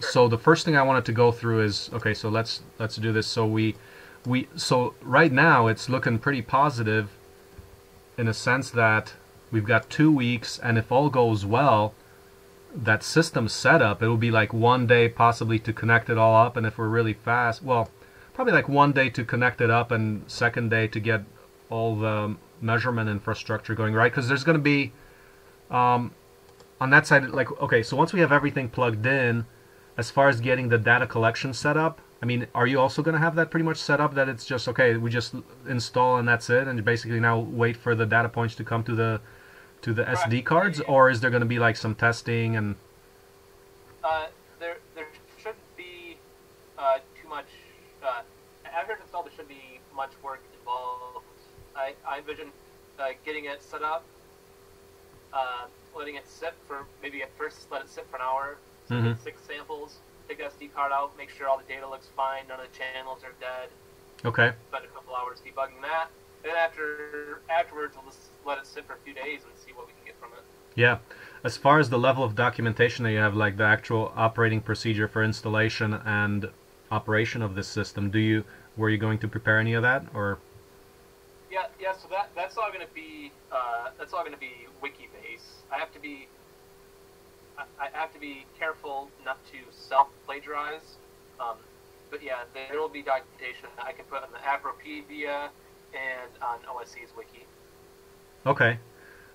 So the first thing I wanted to go through is, okay, so let's do this. So so right now it's looking pretty positive in a sense that we've got 2 weeks, and if all goes well, that system setup, it will be like 1 day possibly to connect it all up, and if we're really fast, well, probably like 1 day to connect it up and second day to get all the measurement infrastructure going, right? Because there's going to be on that side, like, okay, so once we have everything plugged in, as far as getting the data collection set up, I mean, are you also going to have that pretty much set up that it's just, okay, we just install and that's it, and basically now wait for the data points to come to the SD cards, or is there going to be like some testing? And there shouldn't be too much. After it's installed, there shouldn't be much work involved. I envision getting it set up, letting it sit for maybe at first, let it sit for an hour, so six samples, take the SD card out, make sure all the data looks fine, none of the channels are dead. Okay. Spend a couple hours debugging that. Then afterwards, we'll just let it sit for a few days and see what we can get from it. Yeah. As far as the level of documentation that you have, like the actual operating procedure for installation and operation of this system, were you going to prepare any of that, or? Yeah. So that's all going to be wiki based. I have to be careful not to self plagiarize. But yeah, there will be documentation I can put on the Apropedia and on OSC's wiki. Okay,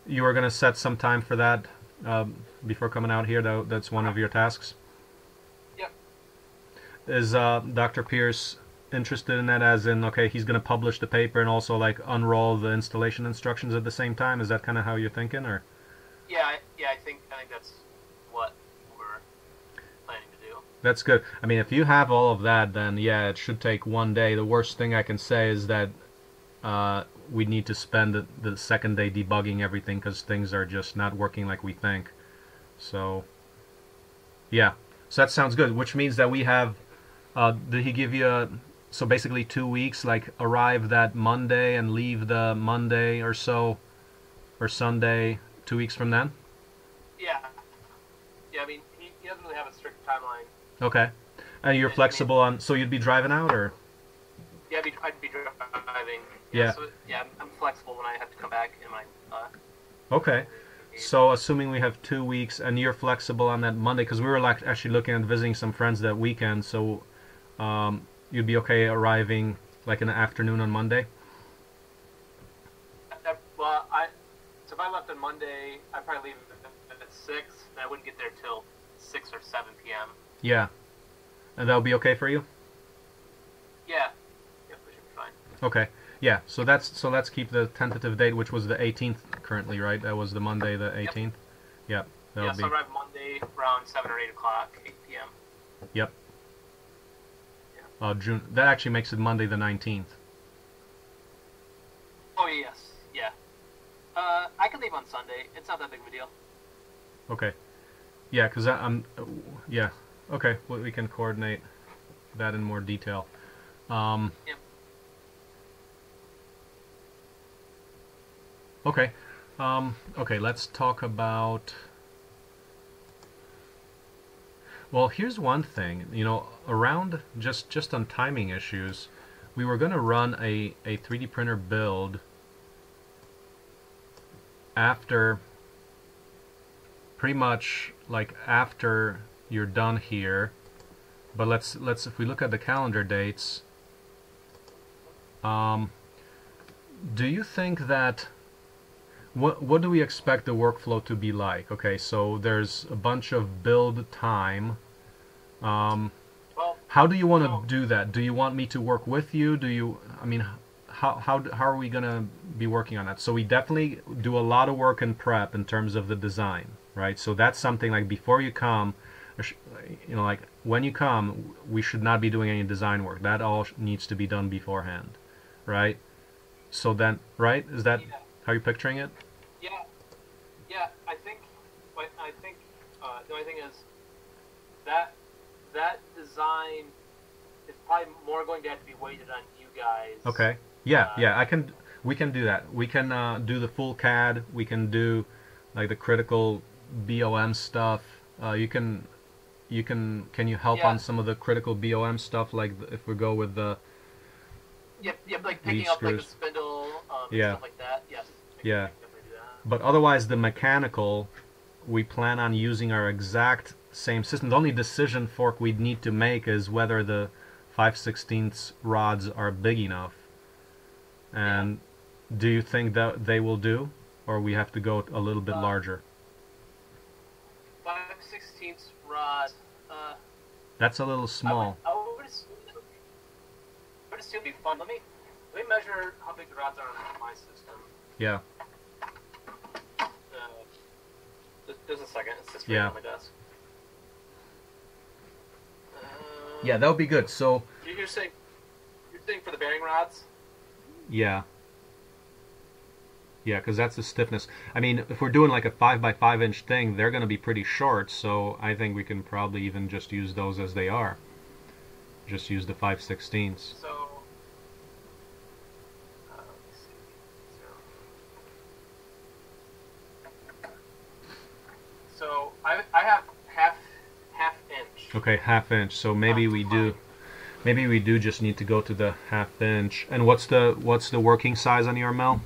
you are going to set some time for that before coming out here. That's one of your tasks. Yep. Is Dr. Pierce interested in that? As in, okay, he's going to publish the paper and also like unroll the installation instructions at the same time. Is that kind of how you're thinking, or? Yeah. I think that's what we're planning to do. That's good. I mean, if you have all of that, then yeah, it should take 1 day. The worst thing I can say is that we need to spend the second day debugging everything because things are just not working like we think. So, yeah. So that sounds good, which means that we have, did he give you, so basically 2 weeks, like arrive that Monday and leave the Monday or so, or Sunday, 2 weeks from then? Yeah, I mean, he doesn't really have a strict timeline. Okay. And you're flexible on, so you'd be driving out, or? Yeah, I'd be driving. Yeah. So, yeah, I'm flexible when I have to come back in my. Okay. So assuming we have 2 weeks, and you're flexible on that Monday, because we were like actually looking at visiting some friends that weekend, so you'd be okay arriving like in the afternoon on Monday. Well, so if I left on Monday, I'd probably leave at 6, and I wouldn't get there till 6 or 7 p.m. Yeah, and that'll be okay for you. Yeah. Okay, yeah. So let's keep the tentative date, which was the 18th currently, right? That was the Monday, the 18th. Yep. Yeah. So arrive Monday around 7 or 8 o'clock, 8 p.m. Yep. Yeah. June. That actually makes it Monday the 19th. Oh yes, yeah. I can leave on Sunday. It's not that big of a deal. Okay. Yeah, because I'm. Yeah. Okay. Well, we can coordinate that in more detail. Yeah. Okay, okay. Let's talk about. Well, here's one thing. You know, around just on timing issues, we were going to run a 3D printer build after. Pretty much like after you're done here, but let's if we look at the calendar dates. Do you think that? What do we expect the workflow to be like? Okay, so there's a bunch of build time. Well, how do you want to do that? Do you want me to work with you? Do you? I mean, how are we gonna be working on that? So we definitely do a lot of work in prep in terms of the design, right? So that's something like before you come, you know, like when you come, we should not be doing any design work. That all needs to be done beforehand, right? So then, right? Is that? Yeah. How are you picturing it? Yeah. I think the only thing is that design is probably more going to have to be weighted on you guys. Okay. Yeah. We can do that. We can do the full CAD. We can do like the critical BOM stuff. You can you can you help on some of the critical BOM stuff, like if we go with the like picking up like the spindle and stuff like that. But otherwise the mechanical, we plan on using our exact same system. The only decision fork we'd need to make is whether the 5/16 rods are big enough. And do you think that they will do, or we have to go a little bit larger? 5/16 rod. That's a little small. I would assume it'd be fun. Let me measure how big the rods are on my system. Yeah. Just a second. It's just right on my desk. Yeah, that would be good. So you're saying for the bearing rods? Yeah. Yeah, because that's the stiffness. I mean, if we're doing like a 5 by 5 inch thing, they're going to be pretty short. So I think we can probably even just use those as they are. Just use the 5/16. So. So I have half inch. Okay, half inch. So maybe we do just need to go to the half inch. And what's the working size on your mill?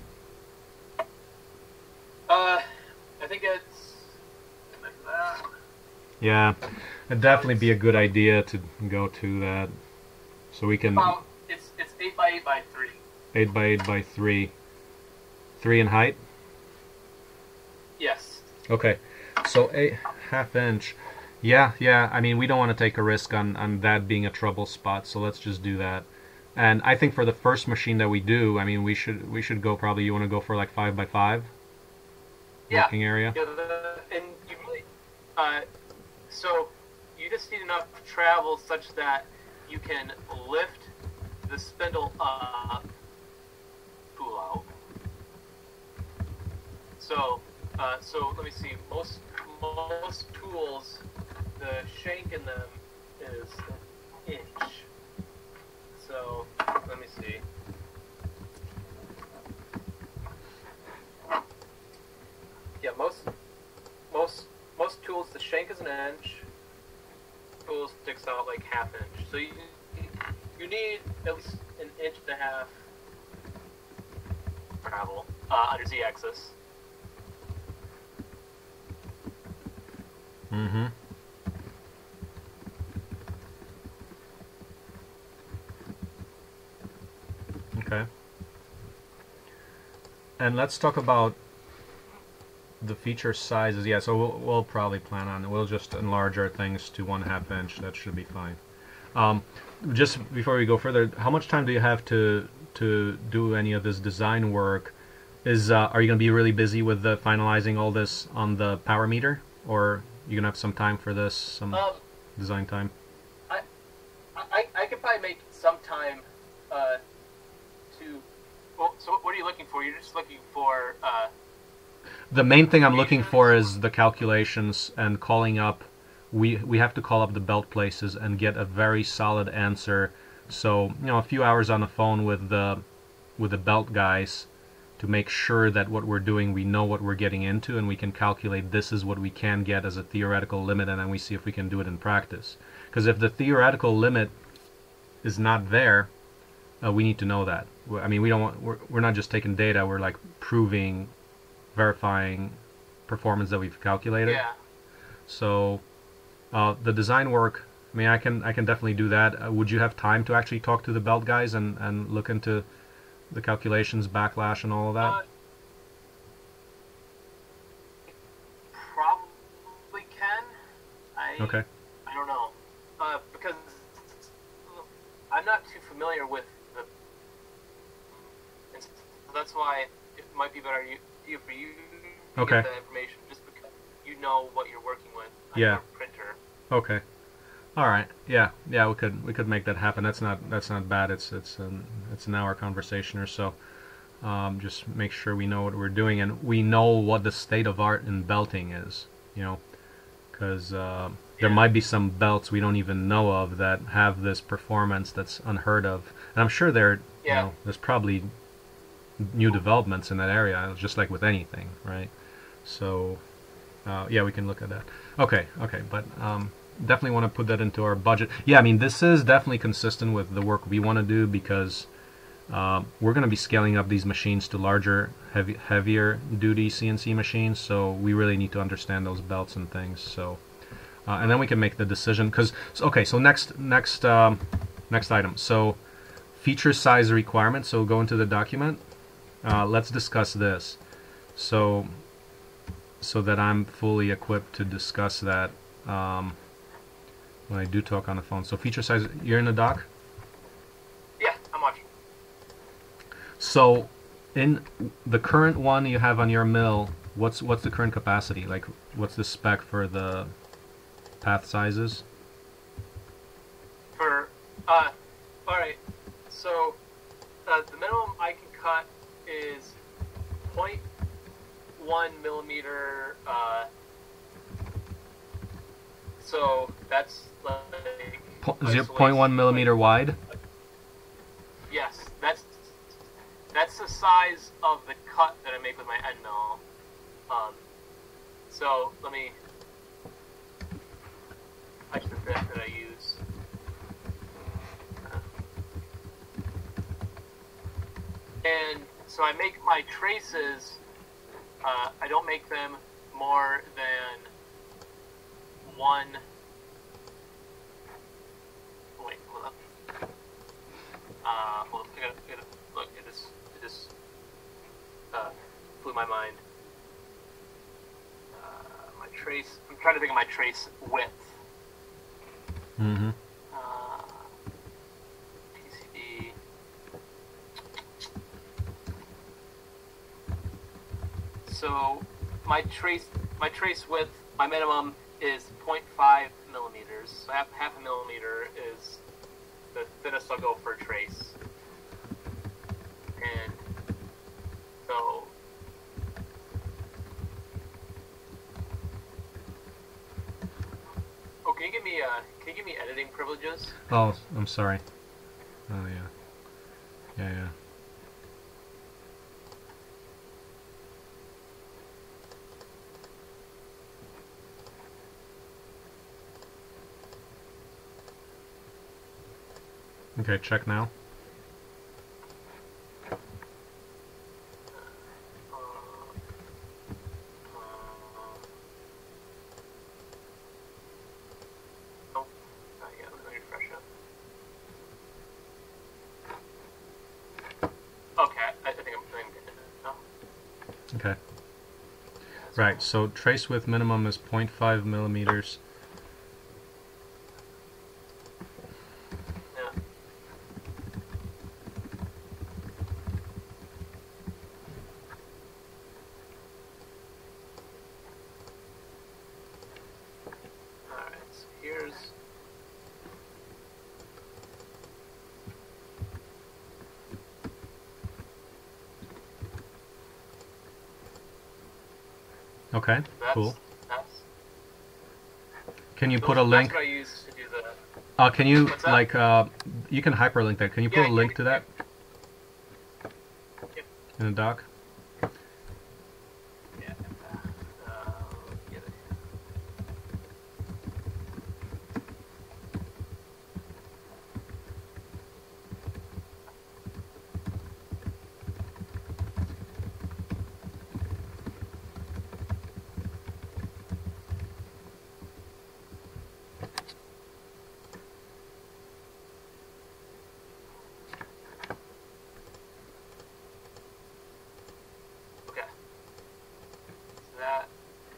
I think it's like that. Yeah, it'd definitely be a good idea to go to that, so we can. About, it's 8 by 8 by 3. 8 by 8 by 3. 3 in height. Yes. Okay. So a half inch, yeah. I mean, we don't want to take a risk on that being a trouble spot, so let's just do that. And I think for the first machine that we do, I mean, we should go probably. You want to go for like 5 by 5 working area. Yeah, and you really, so you just need enough travel such that you can lift the spindle up, pull out. So. So let me see. Most tools, the shank in them is an inch. So let me see. Yeah, most tools, the shank is an inch. Tool sticks out like half inch. So you need at least an inch and a half travel on your z-axis. Mm-hmm. Okay. And let's talk about the feature sizes. Yeah, so we'll probably plan on, we'll just enlarge our things to 1/2 inch. That should be fine. Just before we go further, how much time do you have to do any of this design work? Are you going to be really busy with finalizing all this on the power meter? Or you're gonna have some time for this, some design time? I could probably make some time to. Well, so what are you looking for? You're just looking for. The main thing I'm looking for is the calculations and calling up. We have to call up the belt places and get a very solid answer. So you know, a few hours on the phone with the belt guys. To make sure that what we're doing, we know what we're getting into, and we can calculate this is what we can get as a theoretical limit, and then we see if we can do it in practice. Because if the theoretical limit is not there, we need to know that. I mean, we're not just taking data; we're like proving, verifying performance that we've calculated. Yeah. So the design work. I mean, I can definitely do that. Would you have time to actually talk to the belt guys and look into the calculations, backlash, and all of that? Probably can. Okay. I don't know. Because I'm not too familiar with the... And so that's why it might be better for you to get that information, just because you know what you're working with on your printer. Okay. All right. Yeah, we could make that happen. That's not bad. It's an hour conversation or so. Just make sure we know what we're doing and we know what the state of art in belting is, you know, because there might be some belts we don't even know of that have this performance that's unheard of. And I'm sure you know, there's probably new developments in that area, just like with anything, right? So yeah, we can look at that. Okay, but definitely want to put that into our budget. Yeah, I mean, this is definitely consistent with the work we want to do, because we're going to be scaling up these machines to larger, heavier duty CNC machines, so we really need to understand those belts and things. So and then we can make the decision, because okay, so next item, so feature size requirement. So go into the document, let's discuss this, so that I'm fully equipped to discuss that when I do talk on the phone. So feature size, you're in the doc? Yeah, I'm watching. So in the current one you have on your mill, what's the current capacity? Like, what's the spec for the path sizes? For alright, so the minimum I can cut is 0.1 millimeter, so that's like 0.1 millimeter wide. Yes, that's the size of the cut that I make with my end mill. So let me touch the bit that I use. And so I make my traces. I don't make them more than 1. Wait, hold up. Hold up. I gotta look. It just blew my mind. My trace. I'm trying to think of my trace width. Mm-hmm. PCB. So my trace width, my minimum, is 0.5 millimeters. So half a millimeter is the thinnest I'll go for a trace. And so can you give me editing privileges? Oh, I'm sorry. Oh yeah. Yeah. Okay, check now. Nope. Not yet. Let me refresh it. Okay, I think I'm good. No. Okay. Right. So trace width minimum is 0.5 millimeters. Okay, cool. Can you put a link? That's what I use to do the... can you, like, you can hyperlink that. Can you put a link to that? Yeah. In the doc? Yeah. Get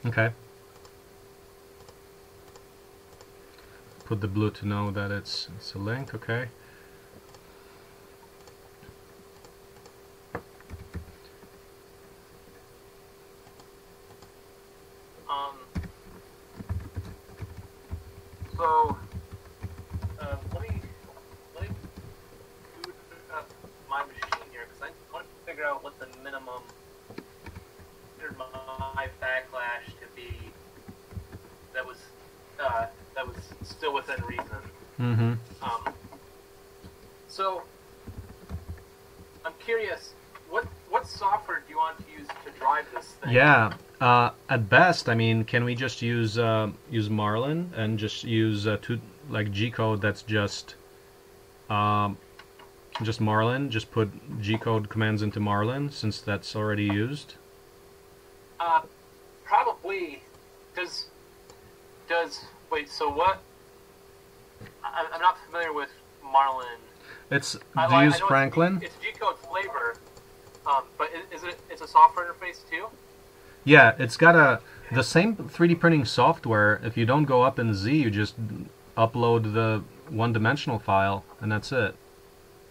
Okay. Put the blue to know that it's a link. Okay. Let me boot up my machine here, because I want to figure out what the minimum my backlash to be that was still within reason. Mm-hmm. So I'm curious, what software do you want to use to drive this thing? Yeah, At best, I mean, can we just use Marlin and just use G-code that's just Marlin? Just put G-code commands into Marlin since that's already used. Probably. Wait? So what? I'm not familiar with Marlin. Do you use Franklin? It's G-code flavor, but it's a software interface too. Yeah, it's got the same 3D printing software. If you don't go up in Z, you just upload the one-dimensional file, and that's it.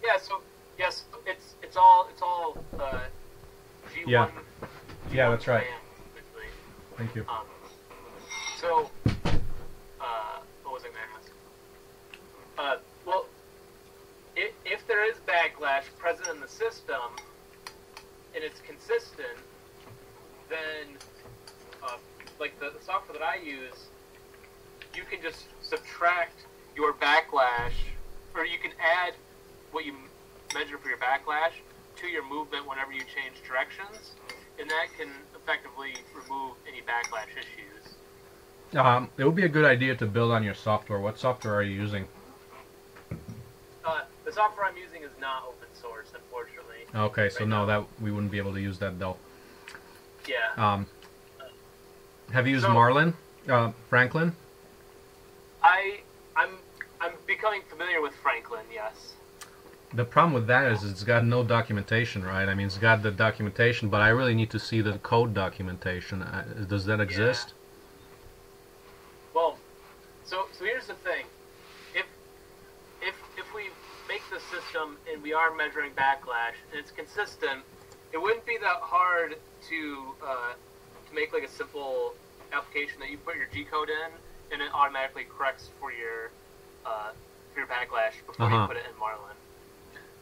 Yeah. So yes, it's all G1. Yeah. G1, yeah, that's right. Thank you. So, what was I going to ask? Well, if there is backlash present in the system and it's consistent, then, like the software that I use, you can just subtract your backlash, or you can add what you measure for your backlash to your movement whenever you change directions, and that can effectively remove any backlash issues. It would be a good idea to build on your software. What software are you using? The software I'm using is not open source, unfortunately. Okay, so no, that we wouldn't be able to use that though. Yeah. Have you used Marlin, Franklin? I'm becoming familiar with Franklin, yes. The problem with that is it's got no documentation, right? I mean, it's got the documentation, but I really need to see the code documentation. Does that exist? Yeah. Well, so here's the thing. If we make the system and we are measuring backlash and it's consistent, it wouldn't be that hard to make like a simple application that you put your G-code in and it automatically corrects for your backlash before you put it in Marlin.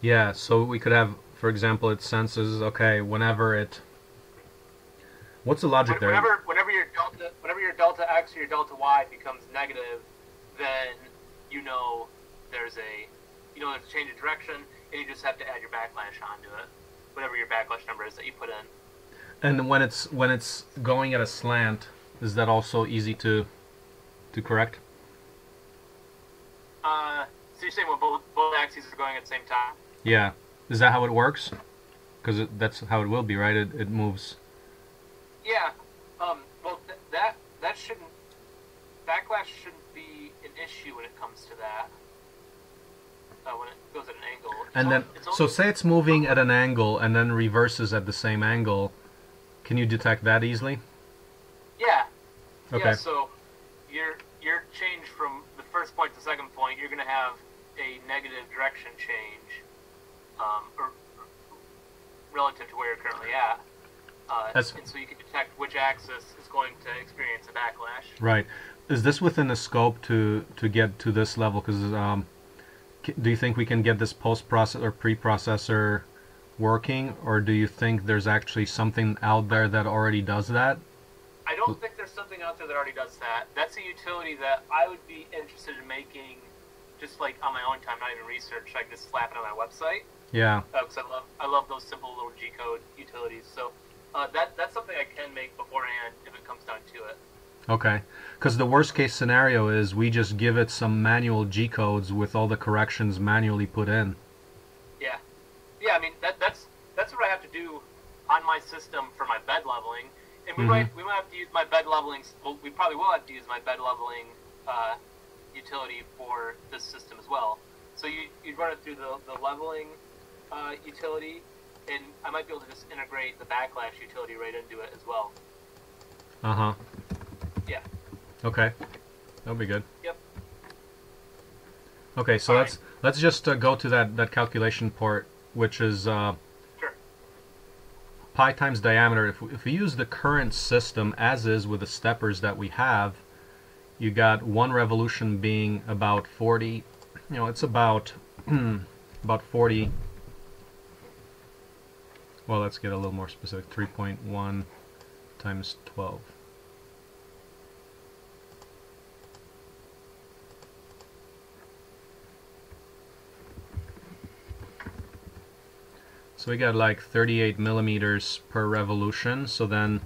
Yeah, so we could have, for example, it senses, okay, whenever it... What's the logic there? Whenever your delta X or your delta Y becomes negative, then you know there's a change of direction, and you just have to add your backlash onto it, whatever your backlash number is that you put in. And when it's going at a slant, is that also easy to correct? So you're saying when both axes are going at the same time? Yeah. Is that how it works? Because that's how it will be, right? It moves. Yeah. Well, that shouldn't... Backlash shouldn't be an issue when it comes to that. When it goes at an angle. So say it's moving at an angle and then reverses at the same angle. Can you detect that easily? Yeah. Okay. Yeah, so your change from the first point to the second point, you're going to have a negative direction change. Or relative to where you're currently at, and so you can detect which axis is going to experience a backlash. Right. Is this within the scope to get to this level? Because do you think we can get this post-processor or pre-processor working, or do you think there's actually something out there that already does that? I don't think there's something out there that already does that. That's a utility that I would be interested in making, just like on my own time, not even research. I can just slap it on my website. Yeah. Because I love those simple little G-code utilities. So that's something I can make beforehand if it comes down to it. Okay. Because the worst case scenario is we just give it some manual G-codes with all the corrections manually put in. Yeah. Yeah, I mean, that's what I have to do on my system for my bed leveling. And we might have to use my bed leveling, well, we probably will have to use my bed leveling utility for this system as well. So you'd run it through the leveling utility, and I might be able to just integrate the backlash utility right into it as well. Uh-huh. Yeah. Okay. That'll be good. Yep. Okay, so let's just go to that calculation part, which is pi times diameter. If we use the current system as is with the steppers that we have, you got one revolution being about 40. You know, it's about about 40. Well, let's get a little more specific. 3.1 times 12. So we got like 38 millimeters per revolution. So then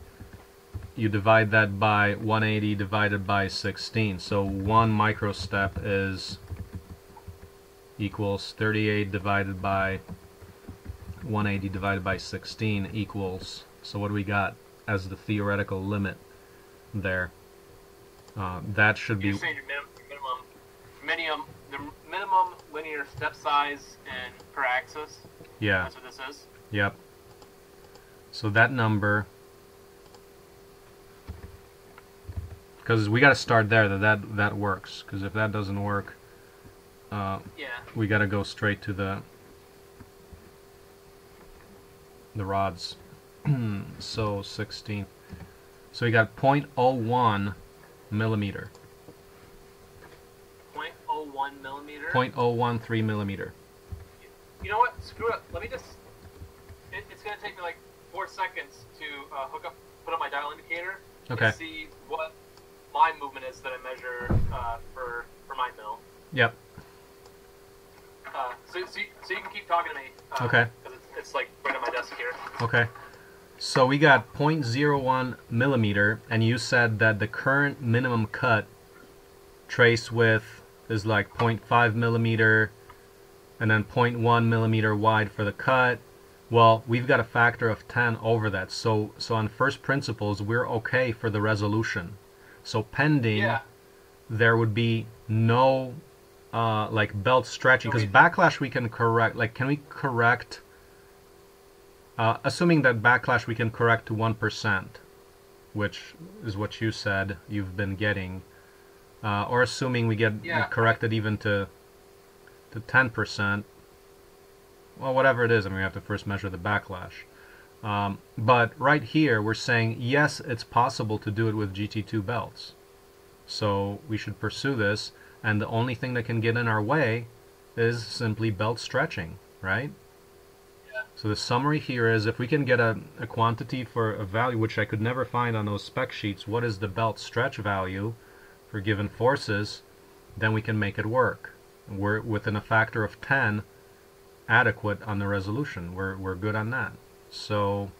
you divide that by 180 divided by 16. So one microstep is equals 38 divided by 180 divided by 16 equals, so what do we got as the theoretical limit there? That should be... You're saying your minimum linear step size and per axis? Yeah. That's what this is? Yep. So that number... Because we got to start there, that works. Because if that doesn't work, we got to go straight to the rods. So 16. So you got 0.01 millimeter. 0.01 millimeter? 0.013 millimeter. You know what? Screw it. Let me just... It's going to take me like 4 seconds to put up my dial indicator to see what my movement is that I measure for my mill. Yep. So you can keep talking to me. Because it's like right on my desk here. Okay. So we got 0.01 millimeter, and you said that the current minimum cut trace width is like 0.5 millimeter, and then 0.1 millimeter wide for the cut. Well, we've got a factor of 10 over that. So on first principles, we're okay for the resolution. So pending, there would be no like belt stretching, because backlash we can correct. Like, can we correct? Assuming that backlash we can correct to 1%, which is what you said you've been getting, or assuming we get corrected even to 10%. Well, whatever it is, I mean, we have to first measure the backlash. But right here, we're saying, yes, it's possible to do it with GT2 belts. So we should pursue this, and the only thing that can get in our way is simply belt stretching, right? Yeah. So the summary here is, if we can get a quantity for a value, which I could never find on those spec sheets, what is the belt stretch value for given forces, then we can make it work. We're within a factor of 10 adequate on the resolution. We're good on that. So,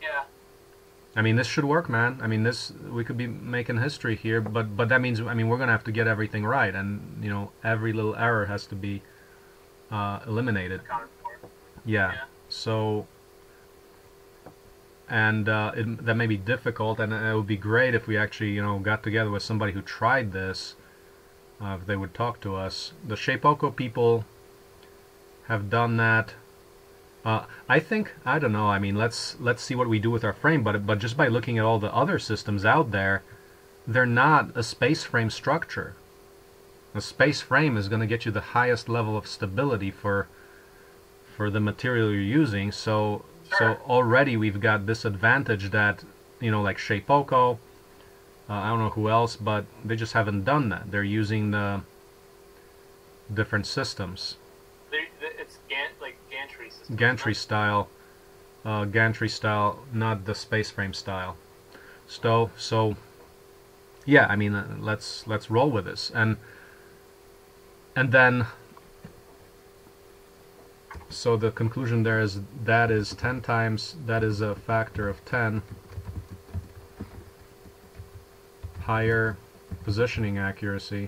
I mean, this should work, man. I mean, this, we could be making history here, but that means, I mean, we're going to have to get everything right, and, you know, every little error has to be eliminated. So, and that may be difficult, and it would be great if we actually, you know, got together with somebody who tried this, if they would talk to us. The Shapeoko people have done that. I think, I don't know, I mean, let's see what we do with our frame, but just by looking at all the other systems out there, they're not a space frame structure. A space frame is going to get you the highest level of stability for the material you're using, so already we've got this advantage that, you know, like Shapeoko, I don't know who else, but they just haven't done that. They're using the different systems. Gantry style, not the space frame style. So yeah, I mean, let's roll with this, and then so the conclusion there is that is 10 times, that is a factor of 10 higher positioning accuracy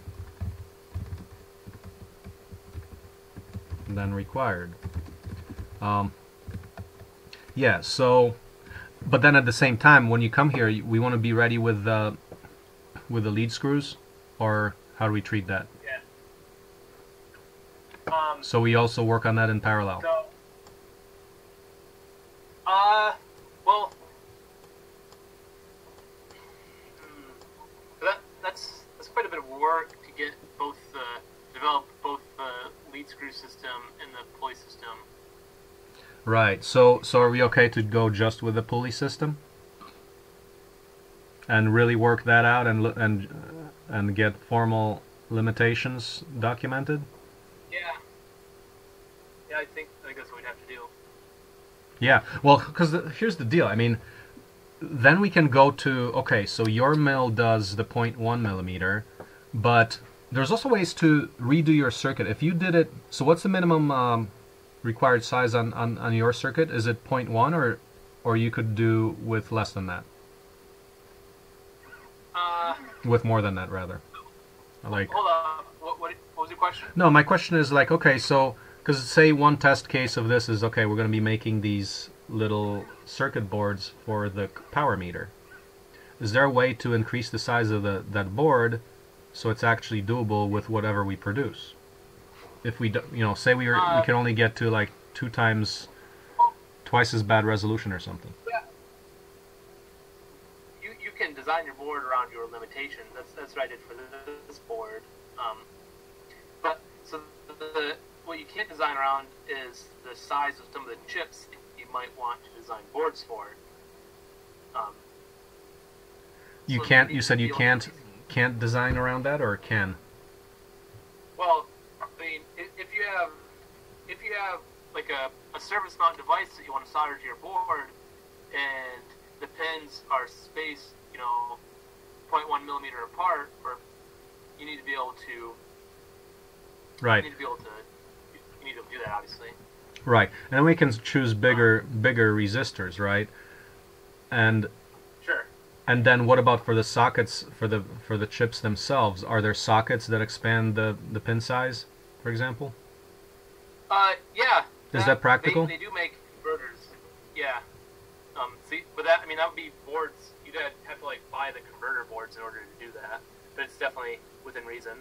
than required. Yeah, so, but then at the same time, when you come here, we want to be ready with the lead screws, or how do we treat that? Yeah. So we also work on that in parallel. So, well, that's quite a bit of work to get both develop both the lead screw system and the pulley system. Right, so are we okay to go just with the pulley system and really work that out and get formal limitations documented? Yeah, I think that's what we'd have to do. Yeah, well, because here's the deal. I mean, then we can go to, okay, so your mill does the 0.1 millimeter, but there's also ways to redo your circuit. If you did it, so what's the minimum... required size on your circuit? Is it 0.1, or you could do with less than that? With more than that, rather. Like, hold on. What was your question? No, my question is like, okay, so because say one test case of this is, okay, we're going to be making these little circuit boards for the power meter. Is there a way to increase the size of that board so it's actually doable with whatever we produce? If we, you know, say we can only get to like twice as bad resolution or something. Yeah. You can design your board around your limitations. That's what I did for this board. What you can't design around is the size of some of the chips you might want to design boards for. You said you can't design around that, or can? Well, I mean, if you have like a surface mount device that you want to solder to your board, and the pins are spaced, you know, 0.1 millimeter apart, or you need to be able to. Right. You need to do that, obviously. Right, and then we can choose bigger resistors, right? And. Sure. And then what about for the sockets, for the chips themselves? Are there sockets that expand the pin size, for example? Yeah. Is that practical? They do make converters. Yeah. But that, I mean, that would be boards. You'd have to like buy the converter boards in order to do that. But it's definitely within reason.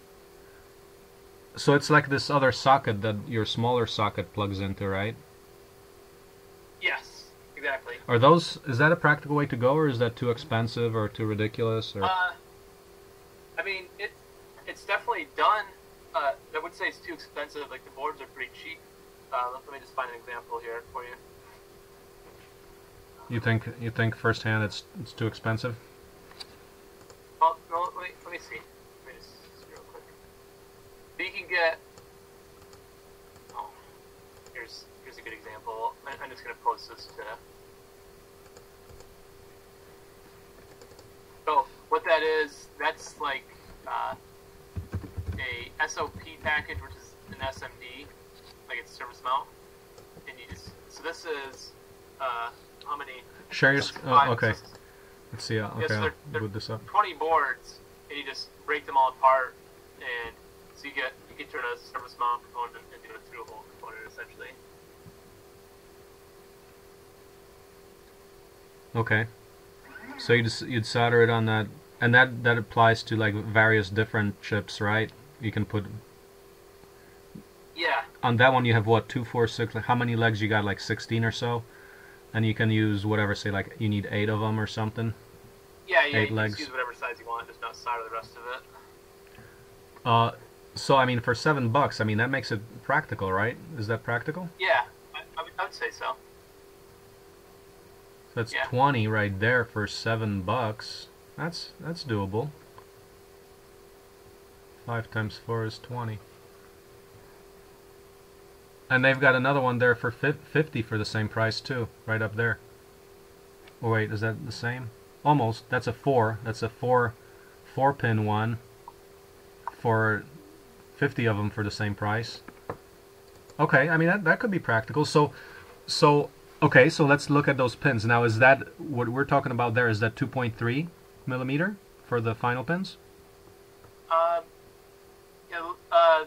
So it's like this other socket that your smaller socket plugs into, right? Yes, exactly. Are those? Is that a practical way to go, or is that too expensive or too ridiculous? Or I mean, it's definitely done. I would say it's too expensive. Like the boards are pretty cheap. Let me just find an example here for you. You think firsthand it's too expensive? Well, no, let me see. Let me just see real quick. So you can get. Oh, here's a good example. I'm just gonna post this to. So what that is, that's like a SOP package, which is an SMD. Like it's surface mount, and you just so this is how many? Share your screen. Oh, okay. Let's see. Okay, so I'll boot this up. 20 boards, and you just break them all apart, and so you can turn a surface mount component into a through-hole component essentially. Okay. So you'd solder it on that, and that applies to like various different chips, right? You can put. Yeah. On that one you have what, 2, 4, 6, like how many legs you got, like 16 or so? And you can use whatever, say like you need 8 of them or something? Yeah, yeah, 8 legs. Just use whatever size you want, just not solder the rest of it. So I mean for $7, I mean that makes it practical, right? Is that practical? Yeah, I would say so. That's 20 right there for $7. That's doable. 5 times 4 is 20. And they've got another one there for 50 for the same price too, right up there. Oh wait, is that the same? Almost. That's a 4. That's a 4-pin one for 50 of them for the same price. Okay, I mean that could be practical. So okay, so let's look at those pins. Now is that what we're talking about there? Is that 2.3 millimeter for the final pins?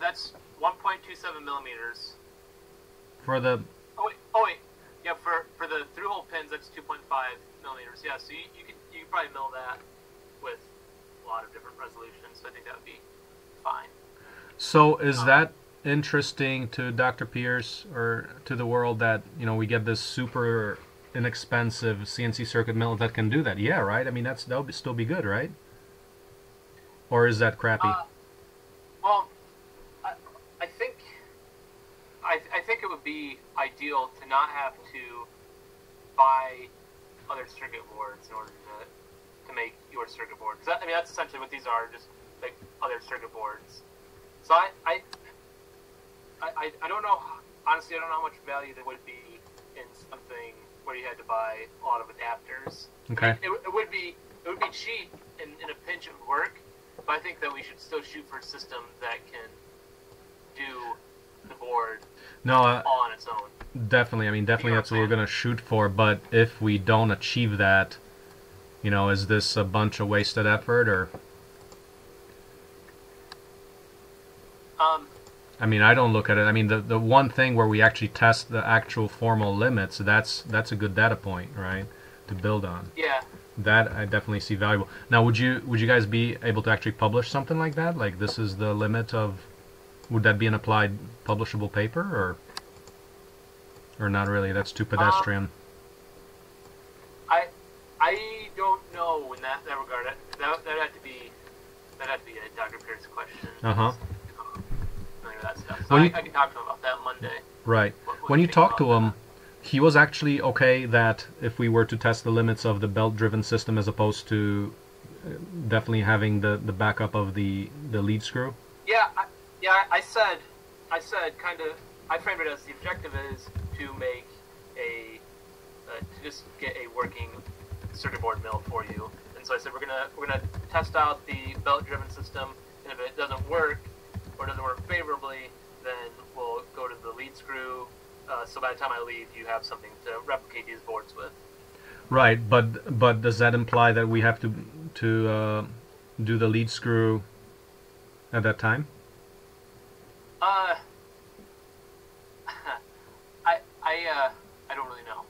That's 1.27 millimeters. For the oh wait, yeah, for the through-hole pins that's 2.5 millimeters. Yeah, so you can probably mill that with a lot of different resolutions. So I think that would be fine. So is that interesting to Dr. Pierce or to the world that you know we get this super inexpensive CNC circuit mill that can do that? Yeah, right. I mean that'll still be good, right? Or is that crappy? Well. I think it would be ideal to not have to buy other circuit boards in order to make your circuit board. Because I mean, that's essentially what these are, just like other circuit boards. So I don't know, honestly, I don't know how much value there would be in something where you had to buy a lot of adapters. Okay. It would be cheap in a pinch of work, but I think that we should still shoot for a system that can do the board all on its own. Definitely, I mean, that's what we're going to shoot for, but if we don't achieve that, You know, is this a bunch of wasted effort, or? I mean, I don't look at it. I mean, the one thing where we actually test the actual formal limits, that's a good data point, right, to build on. Yeah. That I definitely see valuable. Now, would you guys be able to actually publish something like that? Like, this is the limit of, would that be an applied publishable paper, or not really? That's too pedestrian. I don't know in that regard. That had to be a Dr. Pierce's question. That stuff. So I can talk to him about that Monday. Right. When you talk to him, he was actually okay that if we were to test the limits of the belt-driven system as opposed to definitely having the backup of the lead screw. Yeah, I said kind of, I framed it as the objective is to make to just get a working circuit board mill for you. And so I said we're gonna test out the belt-driven system, and if it doesn't work, or doesn't work favorably, then we'll go to the lead screw. So by the time I leave, you have something to replicate these boards with. Right, but does that imply that we have to do the lead screw at that time? I don't really know.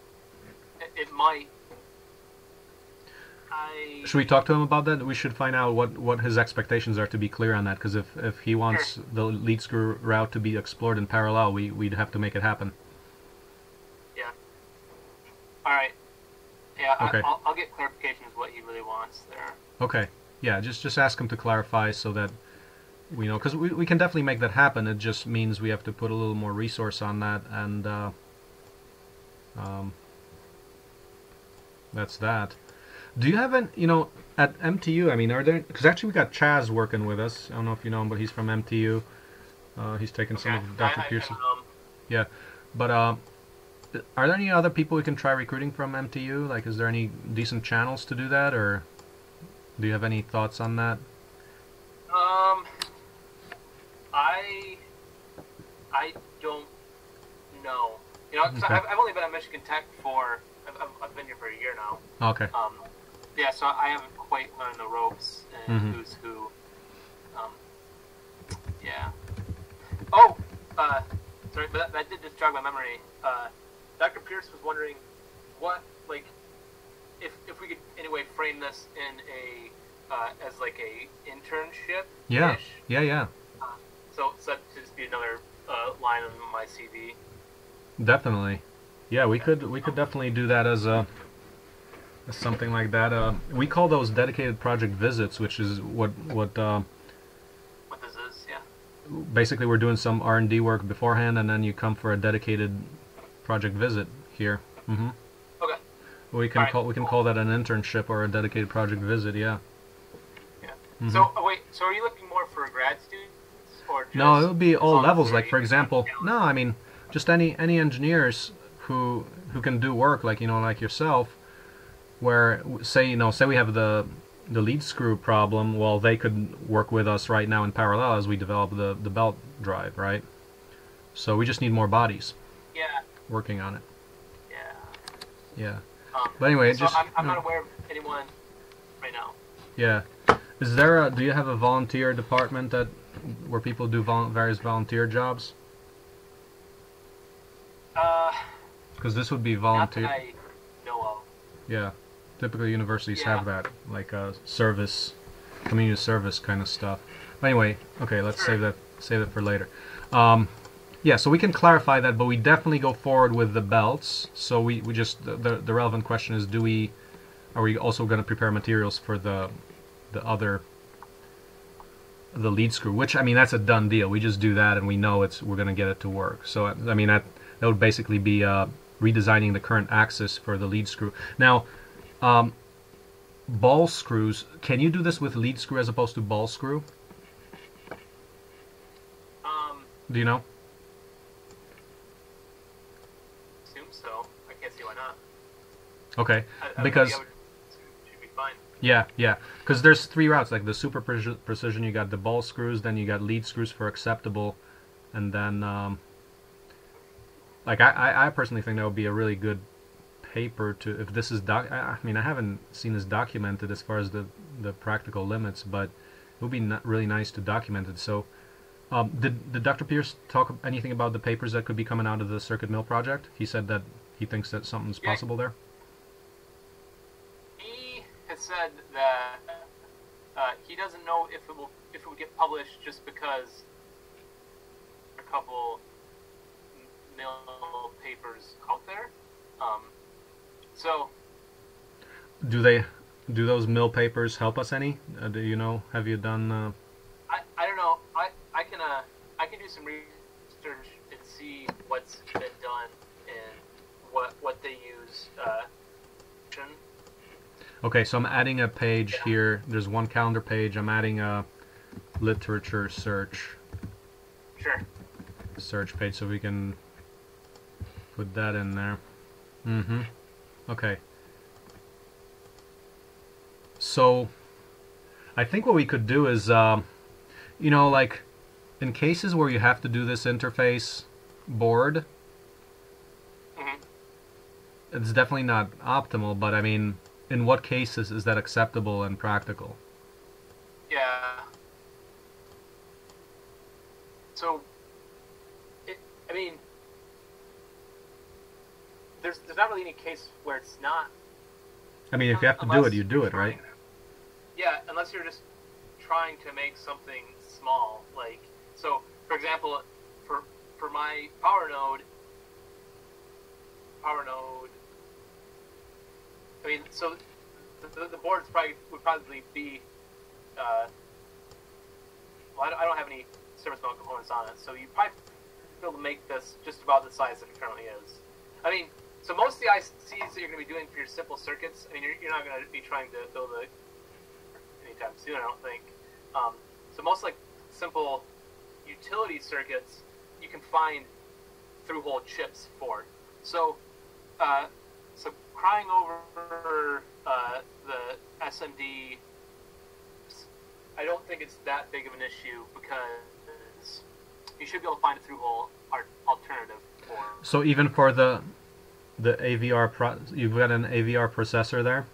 It might. Should we talk to him about that? We should find out what his expectations are to be clear on that, because if he wants the lead screw route to be explored in parallel, we'd have to make it happen. Yeah. All right. Yeah, okay. I'll get clarification of what he really wants there. Okay. Yeah, just ask him to clarify so that we know, because we can definitely make that happen. It just means we have to put a little more resource on that, and that's that. Do you have at MTU, I mean, are there, because actually we got Chaz working with us. I don't know if you know him, but he's from MTU. He's taken some of Dr. Pearson. Yeah, but are there any other people we can try recruiting from MTU? Like, is there any decent channels to do that, or do you have any thoughts on that? I don't know. You know, okay. I've only been at Michigan Tech for, I've been here for a year now. Okay. Yeah, so I haven't quite learned the ropes and who's who. Yeah. Oh, sorry, but that did just jog my memory. Dr. Pierce was wondering what, like, if we could anyway frame this in a as like a internship. Yeah. Yeah, yeah. So that could just be another line on my CV. Definitely. Yeah, we could definitely do that as a. Something like that. We call those dedicated project visits, which is what this is, yeah. Basically, we're doing some R&D work beforehand, and then you come for a dedicated project visit here. Mm-hmm. Okay. We can call that an internship or a dedicated project visit, yeah. Yeah. Mm-hmm. So wait, so are you looking more for grad students or just? No, it would be all levels. Like, for example, no, I mean, just any engineers who can do work, like, you know, like yourself. Where, say, you know, say we have the lead screw problem, well, they could work with us right now in parallel as we develop the belt drive, right? So we just need more bodies. Yeah. Working on it. Yeah. Yeah. But anyway, so just... I'm not aware of anyone right now. Yeah. Is there a... Do you have a volunteer department that... where people do various volunteer jobs? Because this would be volunteer... Not that I know of. Yeah. Typically, universities have that, like service, community service kind of stuff. But anyway, okay, let's save that for later. Yeah, so we can clarify that, but we definitely go forward with the belts. So we just the relevant question is, are we also going to prepare materials for the lead screw? Which, I mean, that's a done deal. We just do that, and we know we're going to get it to work. So I mean, that would basically be redesigning the current axis for the lead screw. Now. Ball screws, can you do this with lead screw as opposed to ball screw? Do you know? I assume so. I can't see why not. Okay, because... should be fine. Yeah, yeah. Because there's three routes, like the super precision, you got the ball screws, then you got lead screws for acceptable, and then... like, I personally think that would be a really good paper to, if this is, I mean, I haven't seen this documented as far as the practical limits, but it would be really nice to document it. So did Dr. Pierce talk anything about the papers that could be coming out of the circuit mill project? He said that he thinks that something's possible there. He has said that he doesn't know if it will, if it would get published, just because a couple mill papers out there. So do those mill papers help us any? Do you know, have you done I don't know. I can do some research and see what's been done and what they use. Okay, so I'm adding a page here. There's one calendar page. I'm adding a literature search. Sure. Search page, so we can put that in there. Mm-hmm. Okay. So I think what we could do is, you know, like in cases where you have to do this interface board, mm-hmm. It's definitely not optimal, but I mean, in what cases is that acceptable and practical? Yeah. So, I mean, there's not really any case where it's not. I mean, if you have to do it, you do it, right? Yeah, unless you're just trying to make something small. Like, so, for example, for my power node. I mean, so the boards would probably be. Well, I don't have any service mode components on it, so you probably be able to make this just about the size that it currently is. I mean, so most of the ICs that you're going to be doing for your simple circuits, I mean, you're not going to be trying to build a anytime soon, I don't think. So most like simple utility circuits, you can find through-hole chips for. So, so crying over the SMD, I don't think it's that big of an issue because you should be able to find a through-hole alternative. So even for the AVR, you've got an AVR processor there?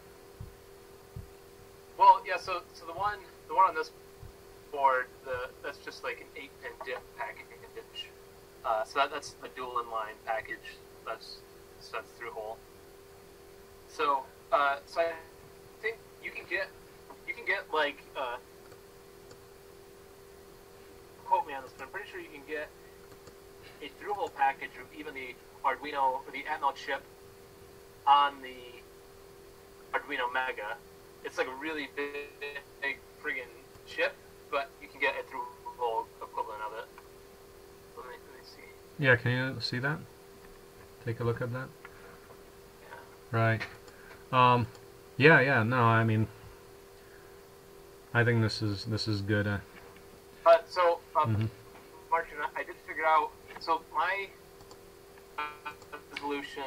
Well, yeah, so the one on this board, that's just like an 8-pin DIP package. So that's the dual inline package. That's through hole. So so I think you can get like quote me on this, but I'm pretty sure you can get a through-hole package of even the Arduino or the Atmel chip on the Arduino Mega. It's like a really big friggin' chip, but you can get a through-hole equivalent of it. Let me see. Yeah, can you see that? Take a look at that. Yeah. Right. Yeah. No, I mean, I think this is good. So, Martin, I did figure out. So my resolution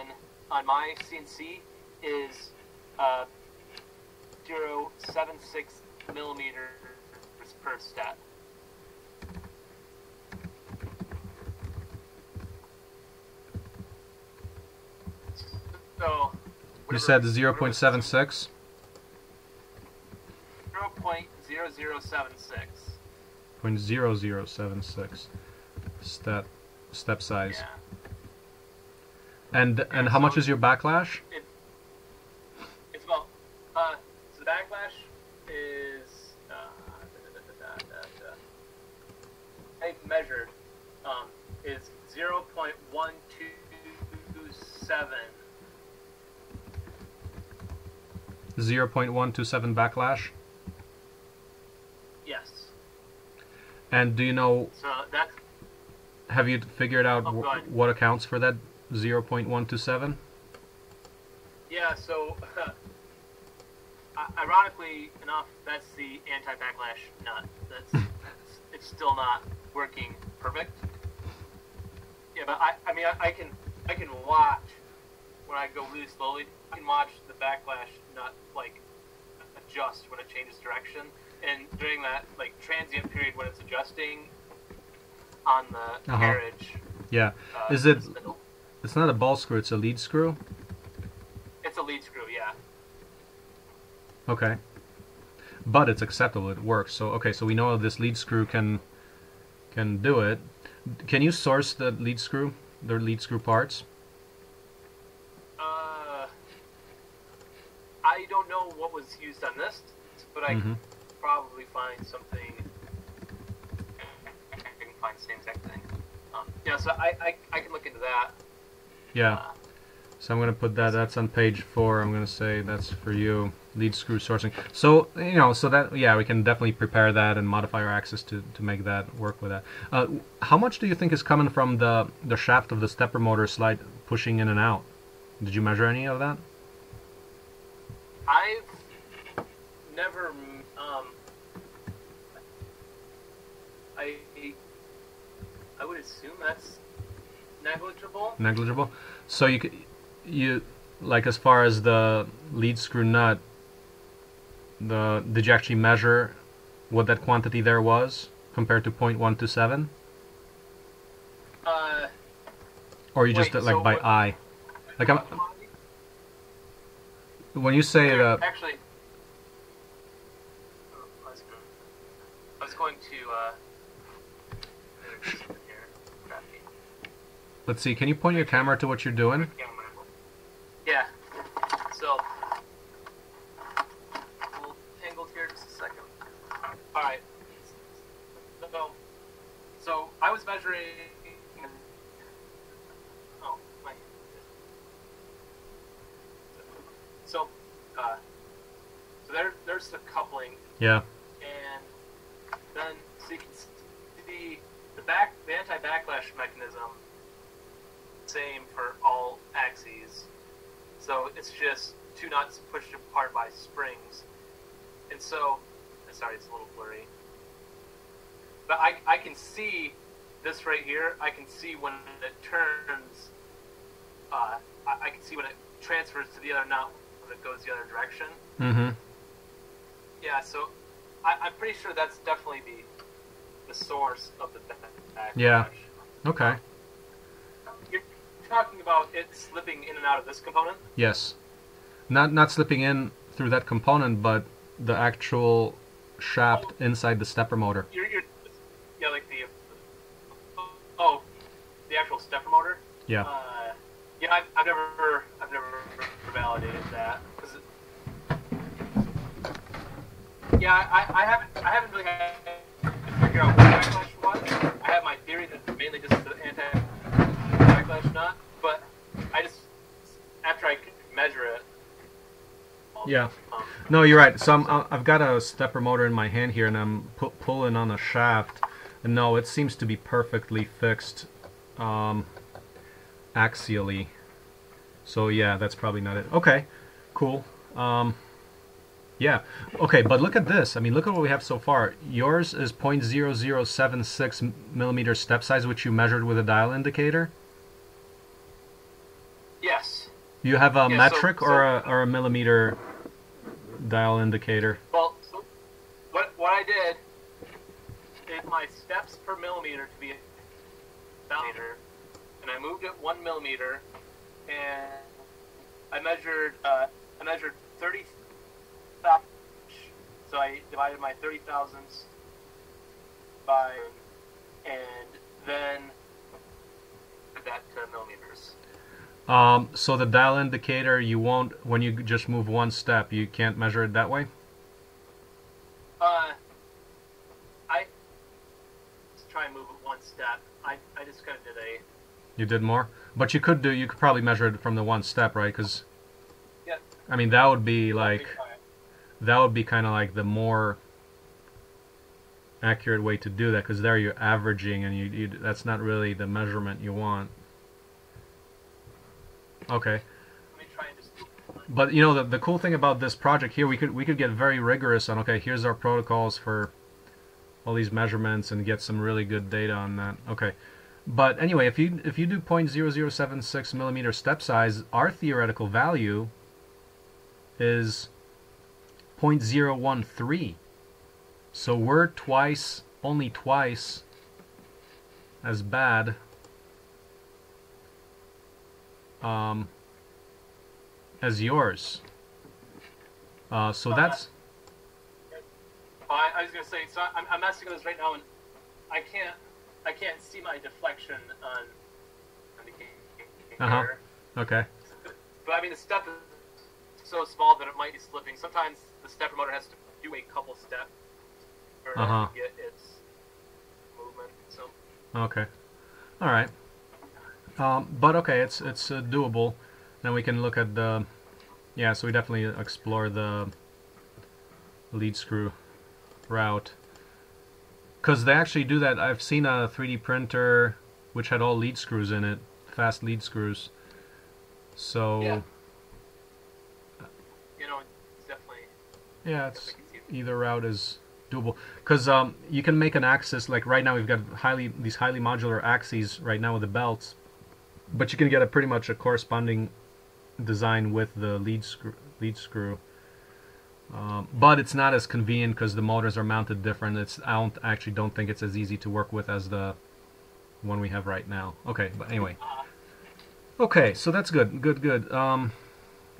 on my CNC is 0.76 millimeters per step. So you said 0.76? 0.0076. 0.0076 step size. Yeah. And how much is your backlash? It's about so the backlash is I measured is 0.127. 0.127 backlash. Yes. And do you know? So that's. Have you figured out what accounts for that? 0.127. Yeah. So, ironically enough, that's the anti-backlash nut. That's it's still not working perfect. Yeah, but I mean, I can watch when I go really slowly. I can watch the backlash nut like adjust when it changes direction, and during that like transient period when it's adjusting on the carriage. Yeah. Is it? It's not a ball screw, it's a lead screw? Okay. But it's acceptable, it works. So okay, so we know this lead screw can do it. Can you source the lead screw, their lead screw parts? I don't know what was used on this, but I can probably find something. I can find the same exact thing. Yeah, so I can look into that. Yeah. So I'm going to put that, that's on page 4, I'm going to say that's for you, lead screw sourcing. So, you know, so that, yeah, we can definitely prepare that and modify our axis to make that work with that. How much do you think is coming from the shaft of the stepper motor slide pushing in and out? Did you measure any of that? I've never, I would assume that's negligible. Negligible? So you could... You like as far as the lead screw nut, the did you actually measure what that quantity there was compared to 0.127? Or you just like by eye, like I'm, when you say that. Actually, I was going to. Let's see. Can you point your camera to what you're doing? Yeah, so a little tangled here, just a second. Alright, so I was measuring, oh, my, so, so there's the coupling. Yeah. And then, so you can see the anti-backlash mechanism, same for all axes. So it's just two nuts pushed apart by springs. And so, sorry, it's a little blurry. But I can see this right here. I can see when it turns, I can see when it transfers to the other nut, when it goes the other direction. Mm-hmm. Yeah, so I'm pretty sure that's definitely the source of the backlash. Yeah, okay. Talking about it slipping in and out of this component? Yes. Not slipping in through that component, but the actual shaft inside the stepper motor. Yeah, like the the actual stepper motor? Yeah. Yeah, I've never validated that. Yeah, I haven't really had to figure out what backlash was. I have my theory that mainly just the anti-backlash nut. But I just, after I could measure it. Yeah. No, you're right. So I've got a stepper motor in my hand here, and I'm pulling on a shaft. And no, it seems to be perfectly fixed axially. So yeah, that's probably not it. Okay, cool. Yeah. Okay, but look at this. I mean, look at what we have so far. Yours is 0.0076 millimeter step size, which you measured with a dial indicator. Yes. You have a metric or a millimeter dial indicator? Well, so what I did is my steps per millimeter to be a millimeter, and I moved it 1 millimeter, and I measured 30,000. So I divided my 30,000ths by, and then put that to millimeters. So the dial indicator, you won't, when you just move one step, you can't measure it that way? I just try and move it one step. I just kind of did a... You did more? But you could do, you could probably measure it from the one step, right? Because, yeah. I mean, that would be like, that would be kind of like the more accurate way to do that, because there you're averaging, and you that's not really the measurement you want. Okay, but you know the cool thing about this project here, we could get very rigorous on, okay, here's our protocols for all these measurements and get some really good data on that. Okay, but anyway, if you do 0.0076 millimeter step size, our theoretical value is 0.013, so we're only twice as bad. As yours. So that's... I was going to say, so I'm messing with this right now, and I can't see my deflection on the game. Okay. But I mean, the step is so small that it might be slipping. Sometimes the stepper motor has to do a couple steps in order to get its movement. So. Okay. All right. But okay, it's doable. Then we can look at the... Yeah, so we definitely explore the lead screw route, because they actually do that. I've seen a 3D printer which had all lead screws in it, fast lead screws. So yeah. You know, it's definitely, yeah, it's either route is doable, because you can make an axis. Like right now, we've got these highly modular axes right now with the belts, but you can get a pretty much a corresponding design with the lead screw. But it's not as convenient because the motors are mounted different. I actually don't think it's as easy to work with as the one we have right now. Okay, but anyway. Okay, so that's good.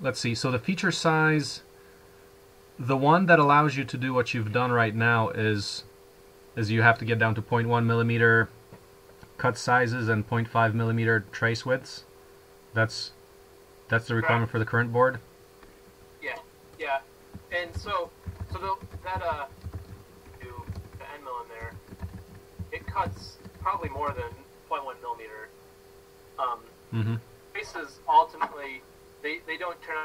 Let's see. So the feature size, the one that allows you to do what you've done right now is you have to get down to 0.1 millimeter cut sizes and 0.5 millimeter trace widths. That's the requirement for the current board. Yeah. And so that the end mill in there, it cuts probably more than 0.1 millimeter. Traces ultimately they don't turn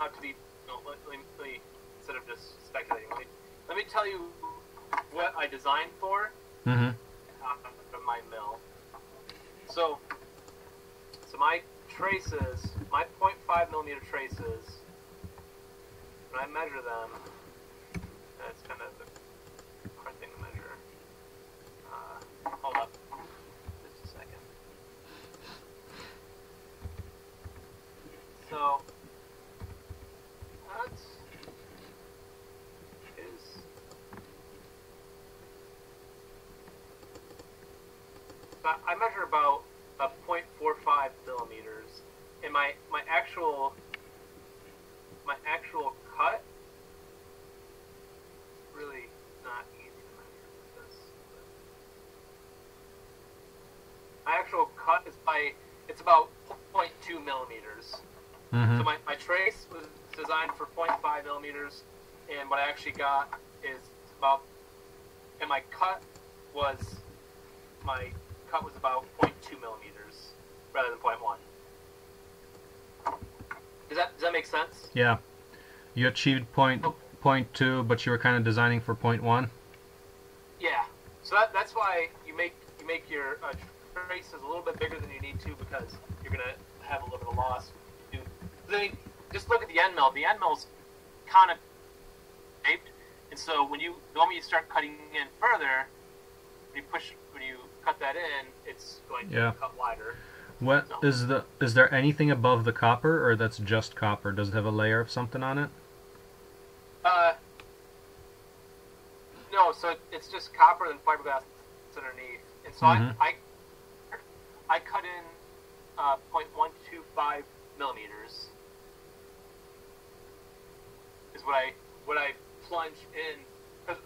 out to be. No, let me instead of just speculating, let me tell you what I designed for from my mill. So my traces, my 0.5 millimeter traces. When I measure them, that's kind of the hard thing to measure. Hold up, just a second. So that is 0.45 millimeters, and my actual cut, really not easy to measure with this. But my actual cut is it's about 0.2 millimeters. So my trace was designed for 0.5 millimeters, and what I actually got is about, and my cut was about 0.2 millimeters rather than 0.1. Does that make sense? Yeah. You achieved 0.2, but you were kind of designing for 0.1? Yeah. So that's why you make your traces a little bit bigger than you need to, because you're going to have a little bit of loss. Just look at the end mill. The end mill's kind of shaped, and so the moment you start cutting in further, when you cut that in, it's going to cut wider. Is there anything above the copper, or that's just copper? Does it have a layer of something on it? No, so it's just copper and fiberglass underneath. And so I cut in 0.125 millimeters. Is what I plunge in.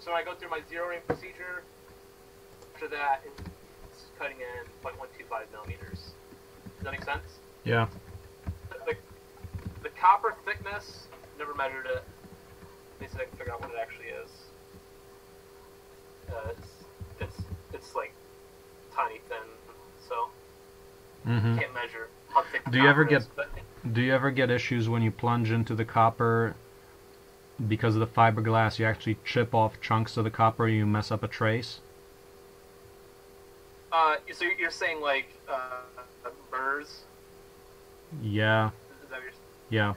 So when I go through my zeroing procedure, after that it's cutting in 0.125 millimeters. Does that make sense? Yeah. The copper thickness, never measured it. At least I can figure out what it actually is. It's like tiny thin, so you can't measure how thick the copper is. Do you ever get issues when you plunge into the copper because of the fiberglass? You actually chip off chunks of the copper. You mess up a trace. So you're saying like burrs? Yeah. Is that what you're saying? Yeah.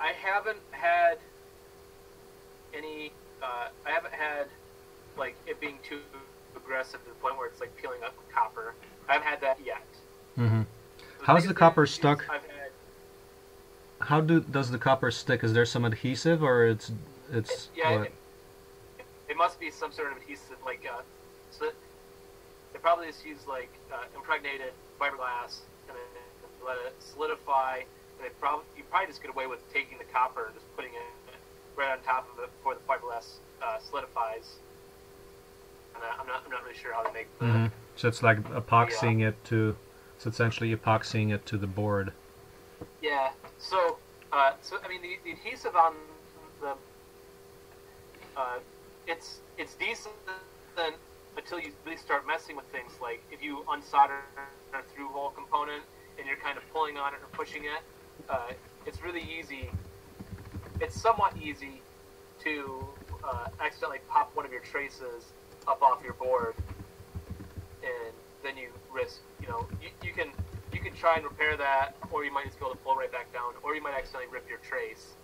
I haven't had any. I haven't had like it being too aggressive to the point where it's like peeling up copper. I haven't had that yet. How's the copper stuck? How does the copper stick? Is there some adhesive, or it's? Yeah. It must be some sort of adhesive, like so. They probably just use like impregnated fiberglass and then let it solidify, you probably just get away with taking the copper and just putting it right on top of it before the fiberglass solidifies. And I'm not really sure how they make the... Mm-hmm. So it's like epoxying it to... So essentially epoxying it to the board. Yeah. So, I mean, the adhesive on the... it's decent then, until you really start messing with things. Like if you unsolder a through-hole component and you're kind of pulling on it or pushing it, it's really easy. It's somewhat easy to accidentally pop one of your traces up off your board, and then you risk, you know, you can try and repair that, or you might just be able to pull right back down, or you might accidentally rip your trace.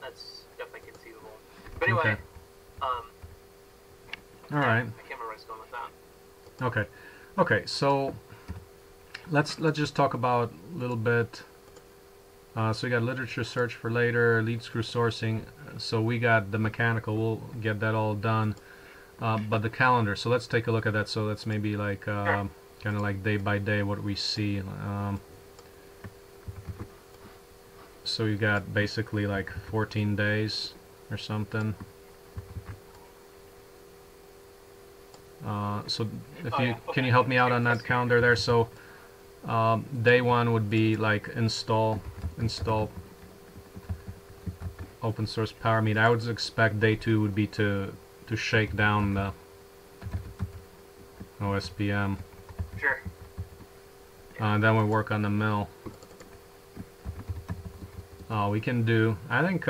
That's definitely conceivable. But anyway, okay. All right. I can't remember where I was going with that. Okay, okay. So let's just talk about a little bit. So we got literature search for later, lead screw sourcing. So we got the mechanical. We'll get that all done. But the calendar. So let's take a look at that. So that's maybe like sure. Kind of like day by day what we see. So we've got basically like 14 days or something. So if you okay. Can you help me out on that calendar there? So day one would be like install open source power meter. I would expect day two would be to shake down the OSPM. Sure. Yeah. And then we work on the mill. We can do, I think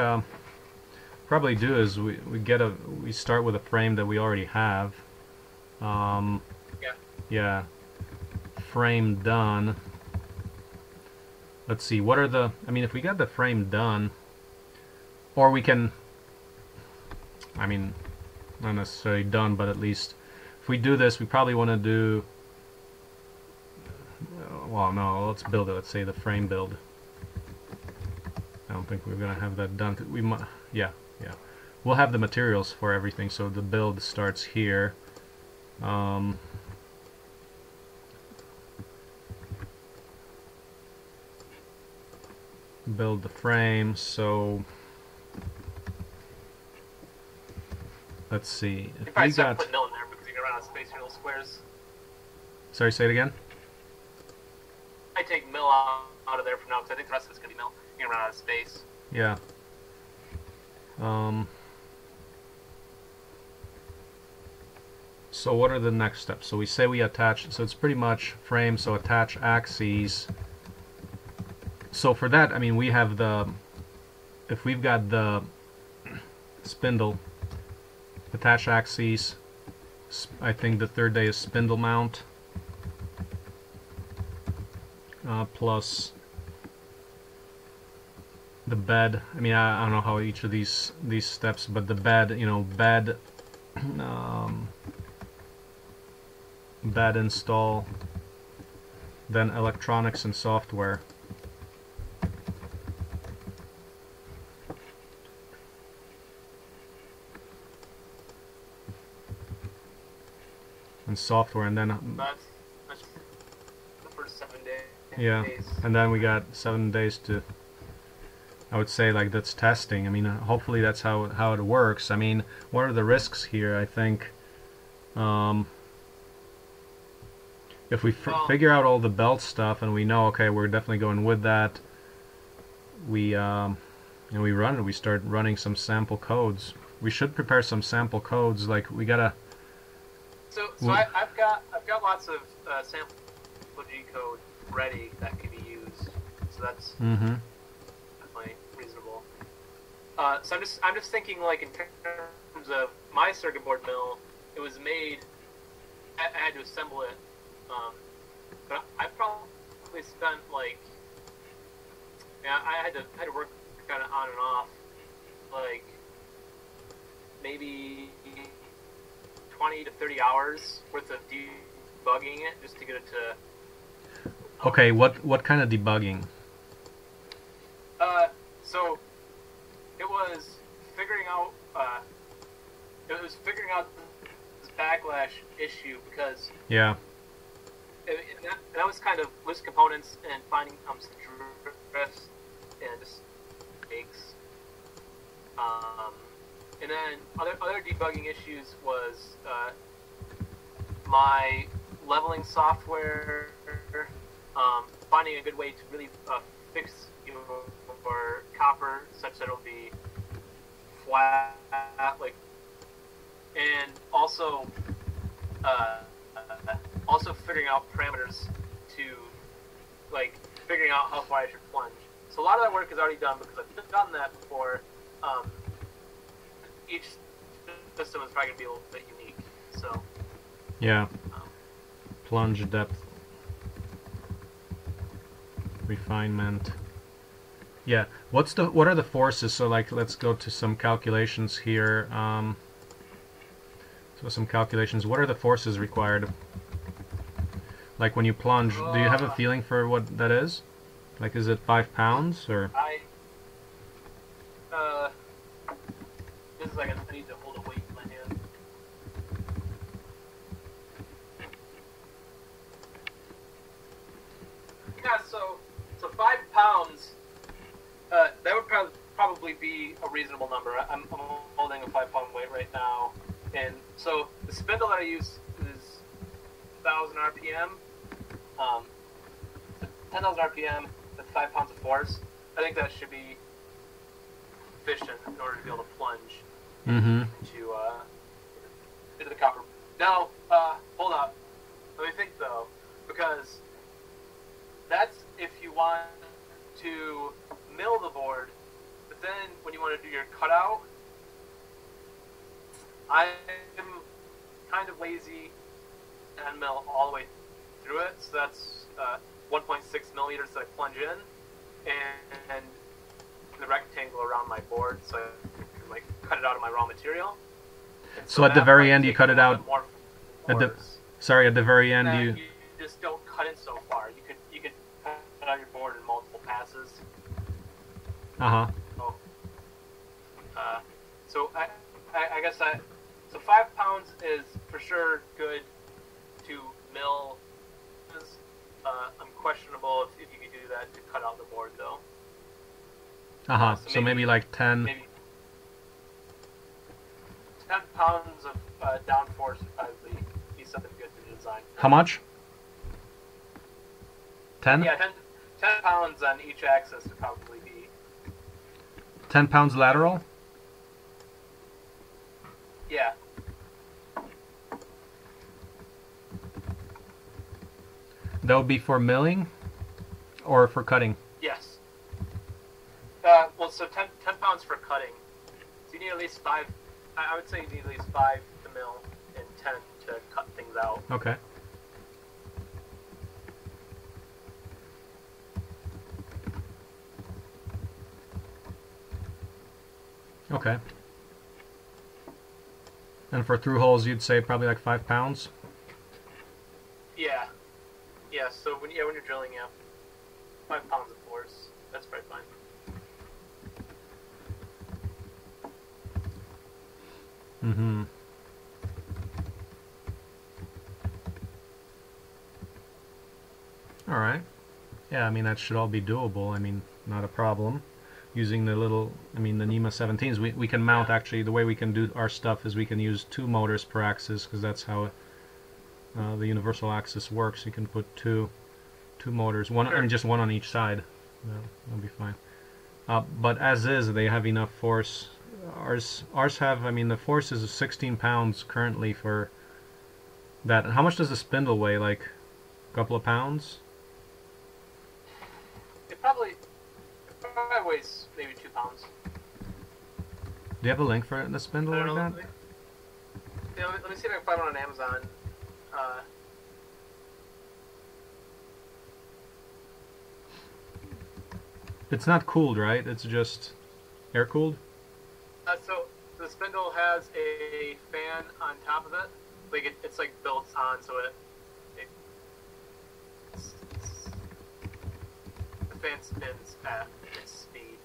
probably do is we start with a frame that we already have. Yeah, frame done. Let's see, what are the, I mean, if we got the frame done, or we can, I mean, not necessarily done, but at least if we do this, we probably want to do, well, no, let's build it. Let's say the frame build. I don't think we're going to have that done. We might, yeah. We'll have the materials for everything, so the build starts here. Build the frame, so let's see. If we got... put nil in there because you can run out of space for little squares. Sorry, say it again? I take mill out of there for now because I think the rest of it's going to be mill. You can run out of space. Yeah. So what are the next steps? So we say we attach, so it's pretty much frame, so attach axes. So for that, I mean, we have the, if we've got the spindle, attach axes, I think the third day is spindle mount, plus the bed. I mean, I don't know how each of these steps, but the bed, you know, bed install, then electronics and software. And software, and then that's the first 7 days. Yeah, and then we got 7 days to, I would say, like, that's testing. I mean, hopefully that's how it works. I mean, what are the risks here? I think if we figure out all the belt stuff and we know, okay, we're definitely going with that, we and we run it. We start running some sample codes. We should prepare some sample codes. Like, we gotta. So I've got lots of sample G code ready that can be used. So that's. Mm-hmm. Reasonable. So I'm just thinking, like, in terms of my circuit board mill, it was made. I had to assemble it, but I probably spent like, yeah, I had to work kind of on and off, like maybe 20 to 30 hours worth of debugging it just to get it to. Okay, what kind of debugging? So it was figuring out this backlash issue because that was kind of loose components and finding some drifts and just aches. And then other debugging issues was my leveling software, finding a good way to really fix your copper such that it'll be flat, like, and also figuring out parameters to, like, figuring out how far I should plunge. So a lot of that work is already done because I've done that before. Each system is probably going to be a little bit unique. So yeah, plunge depth, refinement. Yeah, what are the forces? So, like, let's go to some calculations here. So some calculations. What are the forces required? Like when you plunge, do you have a feeling for what that is? Like, is it 5 pounds or? This is like I need to hold a weight in my hand. Yeah, so 5 pounds. That would probably be a reasonable number. I'm holding a 5-pound weight right now, and so the spindle that I use is 1,000 RPM. 10,000 RPM with 5 pounds of force. I think that should be efficient in order to be able to plunge into the copper. Now, hold up. Let me think though, because that's if you want to mill the board, but then when you want to do your cutout, I'm kind of lazy and mill all the way through it, so that's 1.6 milliliters that I plunge in, and the rectangle around my board, so I can, like, cut it out of my raw material. And so at the very end, you cut it out. Sorry, at the very end, you just don't cut it so far. You could cut it out of your board in multiple passes. So I guess so 5 pounds is for sure good to mill. I'm questionable if you could do that to cut out the board though. So maybe like 10. Maybe 10 pounds of downforce would probably be something good to design. How much? 10? Yeah, 10 pounds on each axis would probably be. 10 pounds lateral? Yeah. That would be for milling or for cutting? Yes. Well, so 10 pounds for cutting. So you need at least 5. I would say you need at least 5 to mill and 10 to cut things out. Okay. Okay. And for through holes, you'd say probably like 5 pounds? Yeah. Yeah, so when you're drilling, yeah, 5 pounds of force, that's probably fine. Mm-hmm. All right. Yeah, I mean, that should all be doable. I mean, not a problem. Using the little, I mean, the NEMA 17s, we can mount, actually, the way we can do our stuff is we can use 2 motors per axis, because that's how the universal axis works. You can put two motors, one, I mean, just one on each side. That'll be fine. But as is, they have enough force. Ours have, I mean, the force is 16 pounds currently for that. How much does the spindle weigh? Like a couple of pounds? It probably weighs maybe 2 pounds. Do you have a link for the spindle like that? Let me see if I can find one on Amazon. It's not cooled, right? It's just air-cooled? So the spindle has a fan on top of it. Like it's like built on, so the fan spins at its speed.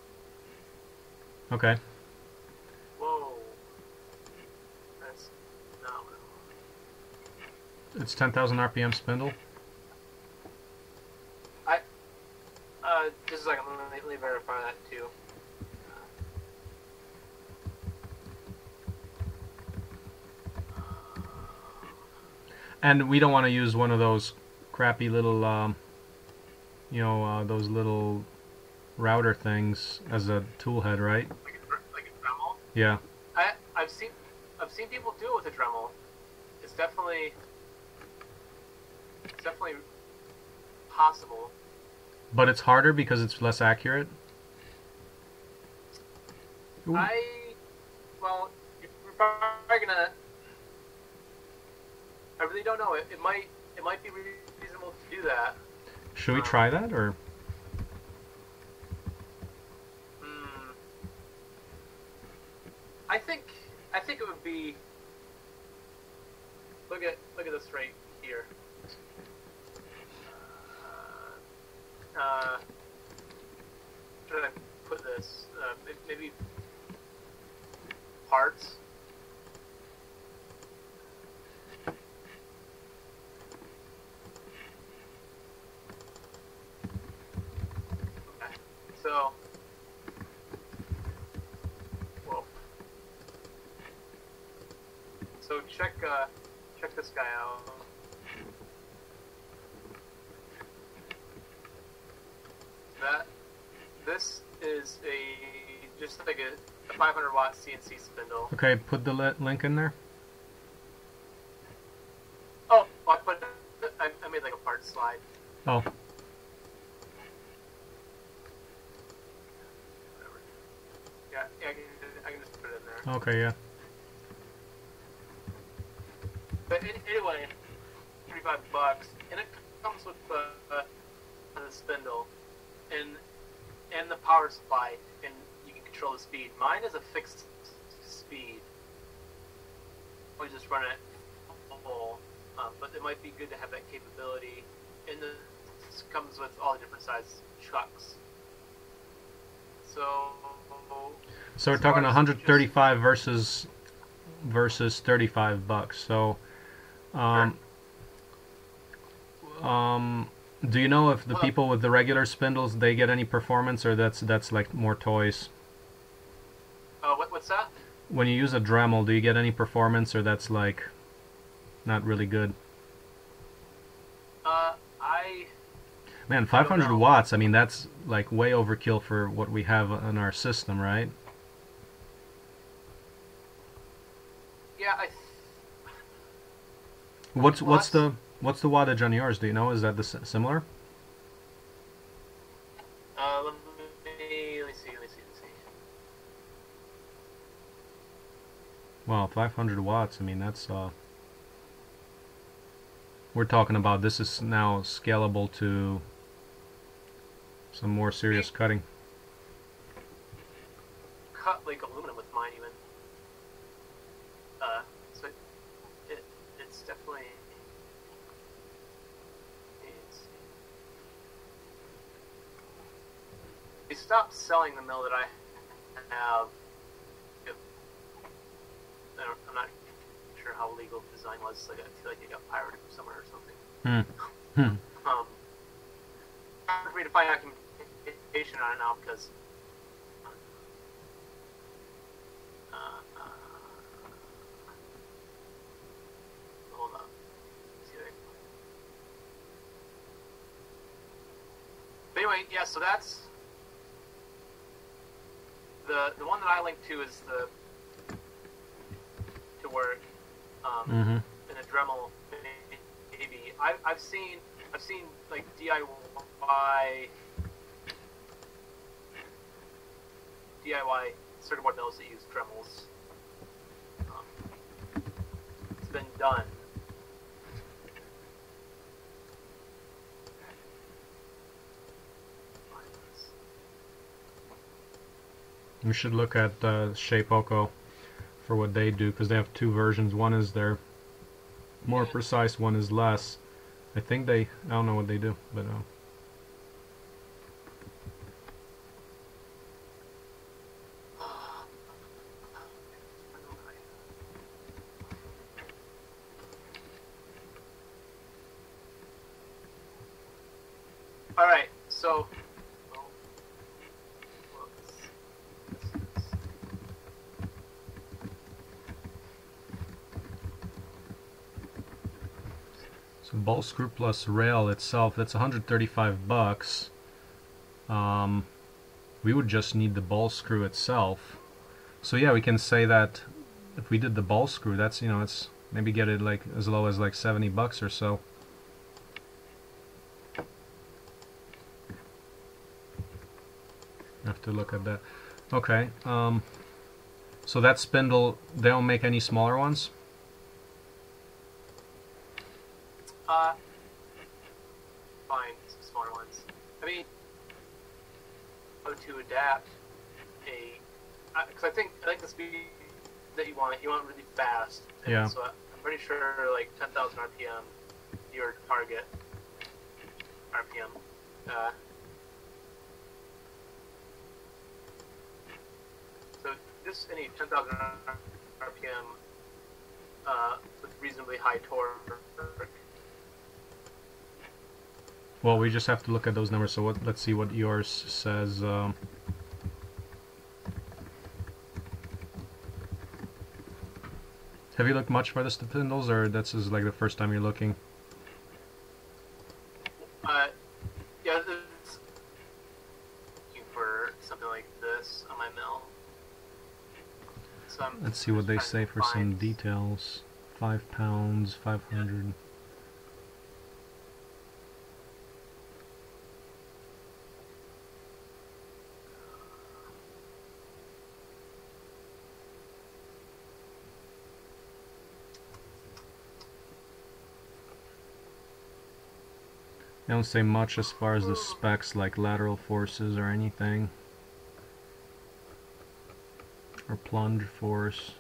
Okay. Whoa, that's not what I want. It's 10,000 RPM spindle. And we don't want to use one of those crappy little, those little router things as a tool head, right? Like a Dremel? Yeah. I've seen people do it with a Dremel. It's definitely possible. But it's harder because it's less accurate? Ooh. Well, you're probably gonna... I really don't know. It might be reasonable to do that. Should we try that, or? I think it would be. Look at this right here. Where did I put this? Maybe parts. So, whoa. So check this guy out. This is just like a 500-watt CNC spindle. Okay, put the link in there. Oh, I made like a part slide. Oh. Yeah, I can just put it in there. Okay, yeah. But anyway, $35, and it comes with the spindle, and the power supply, and you can control the speed. Mine is a fixed speed. We just run it full, but it might be good to have that capability. And this comes with all the different size chucks. So we're talking 135 versus $35. So, do you know if the people with the regular spindles, they get any performance, or that's like more toys? What's that? When you use a Dremel, do you get any performance, or that's like not really good? Man, 500 watts, I mean, that's like way overkill for what we have in our system, right? Yeah, what's the wattage on yours? Do you know? Is that similar? Let me see. Wow, 500 watts, I mean, that's we're talking about, this is now scalable to some more serious cutting. Cut like aluminum with mine, even. So it's definitely. They stopped selling the mill that I have. I'm not sure how legal design was. Like, I feel like it got pirated from somewhere or something. Hmm. Hard for me to find out. On it now because hold up. But anyway, yeah. So that's the one that I linked to is to work in a Dremel. Maybe I've seen like DIY certified mills that use Dremels. It's been done. We should look at Shapeoko for what they do, because they have two versions. One is their more precise, one is less. I think I don't know what they do, but. bolt screw plus rail itself, that's $135. We would just need the bolt screw itself. So yeah, we can say that if we did the bolt screw, that's, you know, it's maybe get it like as low as like $70 or so. Have to look at that. Okay, so that spindle, they don't make any smaller ones? Fine, some smaller ones. I mean, how to adapt a, because I think the speed that you want really fast. And yeah. So I'm pretty sure like 10,000 RPM, your target RPM. So just any 10,000 RPM with reasonably high torque. Well, we just have to look at those numbers. So what, let's see what yours says. Have you looked much for the spindles, or this is like the first time you're looking? Yeah, it's looking for something like this on my mill. So let's see what they say for some details. 5 pounds, 500. Yeah. They don't say much as far as the specs, like lateral forces or anything, or plunge force.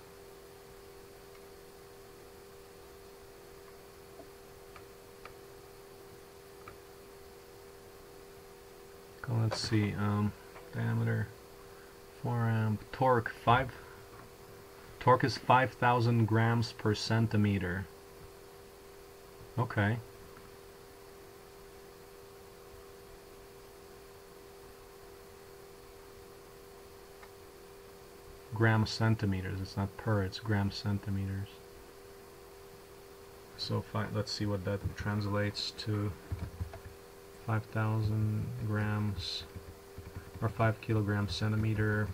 Okay, let's see, diameter, forearm, torque, torque is 5,000 grams per centimeter. Okay. Gram centimeters. It's not per, it's gram centimeters. So let's see what that translates to. 5,000 grams or 5 kilogram centimeter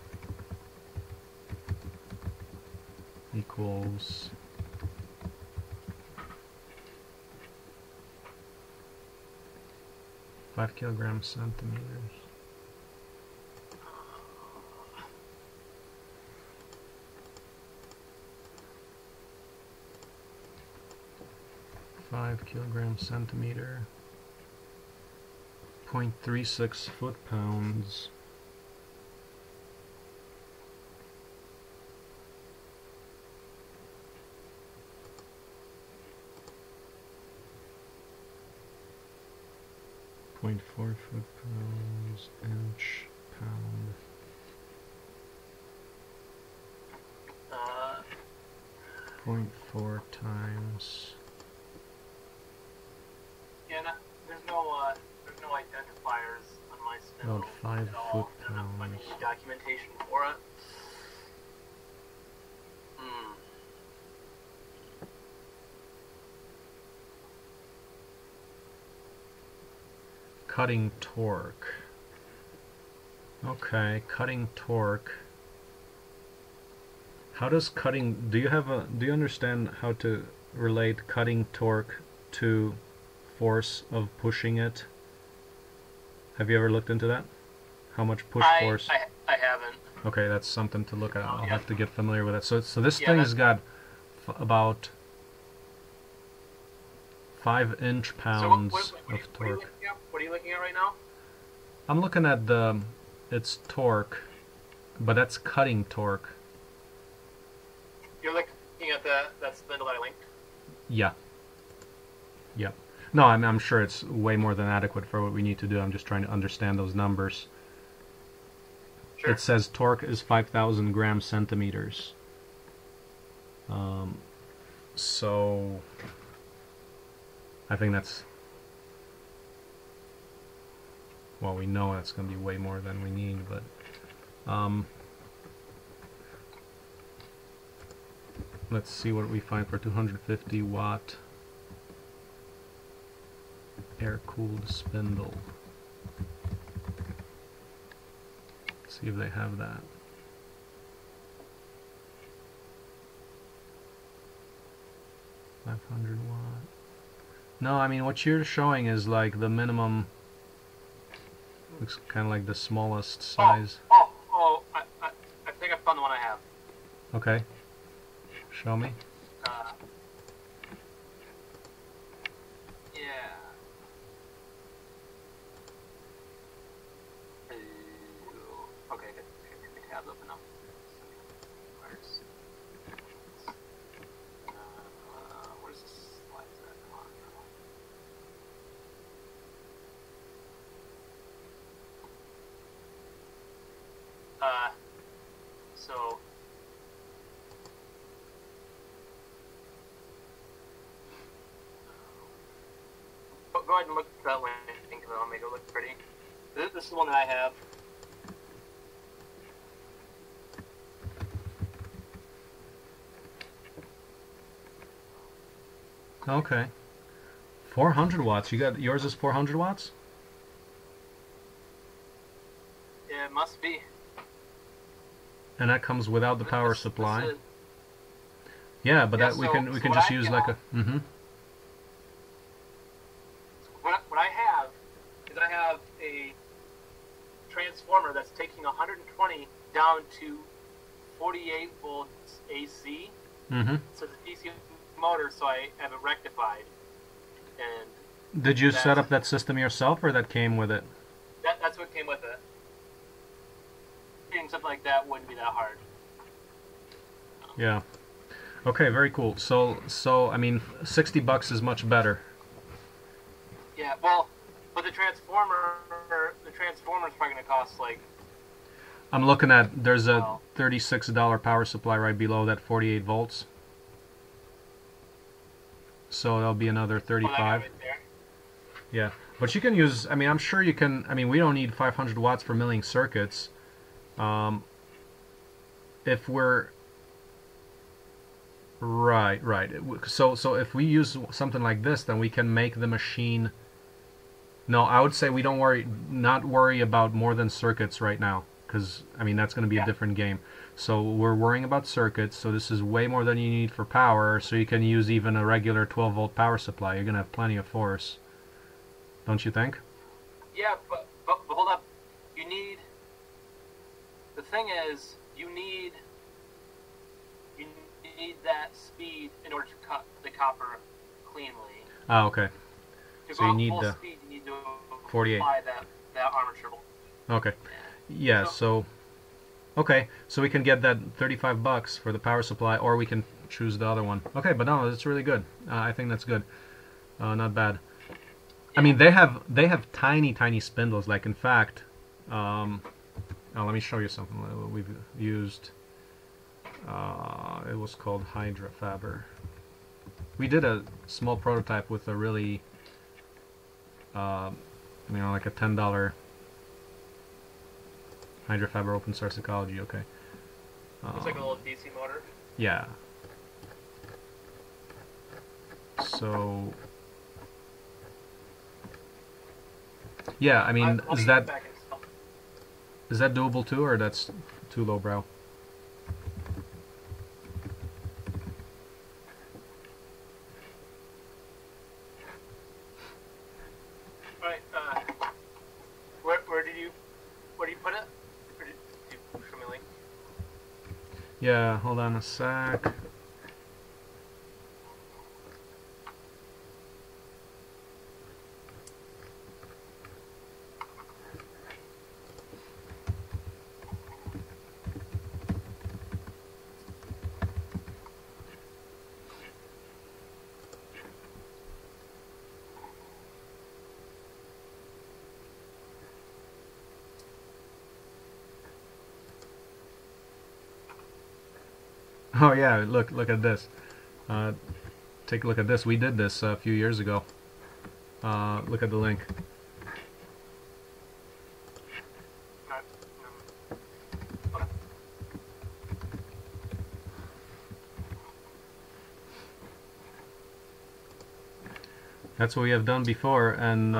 equals 5 kilogram centimeters. Kilogram centimeter, 0.36 foot-pounds. Point 4 foot-pounds, inch, pound. Point 4 times. About 5 foot-pounds. Documentation for it. Cutting torque. Okay, cutting torque. How does cutting? Do you understand how to relate cutting torque to force of pushing it? Have you ever looked into that? How much push force? I haven't. Okay, that's something to look at. I'll have to get familiar with that. So this thing has got about 5 inch-pounds of torque. What are you looking at right now? I'm looking at its torque, but that's cutting torque. You're looking at that spindle that I linked? Yeah. Yep. Yeah. No, I'm sure it's way more than adequate for what we need to do. I'm just trying to understand those numbers. Sure. It says torque is 5,000 gram centimeters. So I think that's, well, we know it's going to be way more than we need, but let's see what we find for 250 watt. air-cooled spindle. See if they have that. No, I mean what you're showing is like the minimum. Looks kind of like the smallest size. I think I found the one I have. Okay. Show me. Okay, the tab's open up. Where's this slide? Come on. So go ahead and look that way. I think that'll make it look pretty. This is the one that I have. Okay, 400 watts. You got yours is 400 watts? Yeah, it must be. And that comes without the power supply. Yeah, but yeah, that so, we can just use like a. Mhm. What I have is I have a transformer that's taking 120 down to 48 volts AC. Mhm. So the DC motor, so I have it rectified. And did you set up that system yourself, or that came with it? That's what came with it. Doing something like that wouldn't be that hard. Yeah. Okay, very cool. So I mean, $60 is much better. Yeah. Well, but the transformer is probably going to cost like. I'm looking at there's a $36 power supply right below that 48 volts. So that'll be another 35. Yeah, but you can use. I mean, I'm sure you can. I mean, we don't need 500 watts for milling circuits. If we're right. So if we use something like this, then we can make the machine. No, I would say we don't worry. Not worry about more than circuits right now, because I mean that's going to be a different game. So we're worrying about circuits, so this is way more than you need for power, so you can use even a regular 12-volt power supply. You're going to have plenty of force, don't you think? Yeah, but hold up. You need... The thing is, you need that speed in order to cut the copper cleanly. Ah, okay. So you need the... Speed, you need to 48. Apply that armature bolt. Okay. Yeah, so... Okay, so we can get that $35 for the power supply, or we can choose the other one. Okay, but no, that's really good. I think that's good. Not bad. Yeah. I mean, they have tiny, tiny spindles. Like, in fact, let me show you something that we've used. It was called Hydra Faber. We did a small prototype with a really, like a $10. Hydra Faber Open Source Ecology, okay. It's like a little DC motor? Yeah. So... Yeah, I mean, is that doable too, or that's too lowbrow? Alright, where do you put it? Yeah, hold on a sec. Oh yeah, look at this. Take a look at this. We did this a few years ago. Look at the link. That's what we have done before, and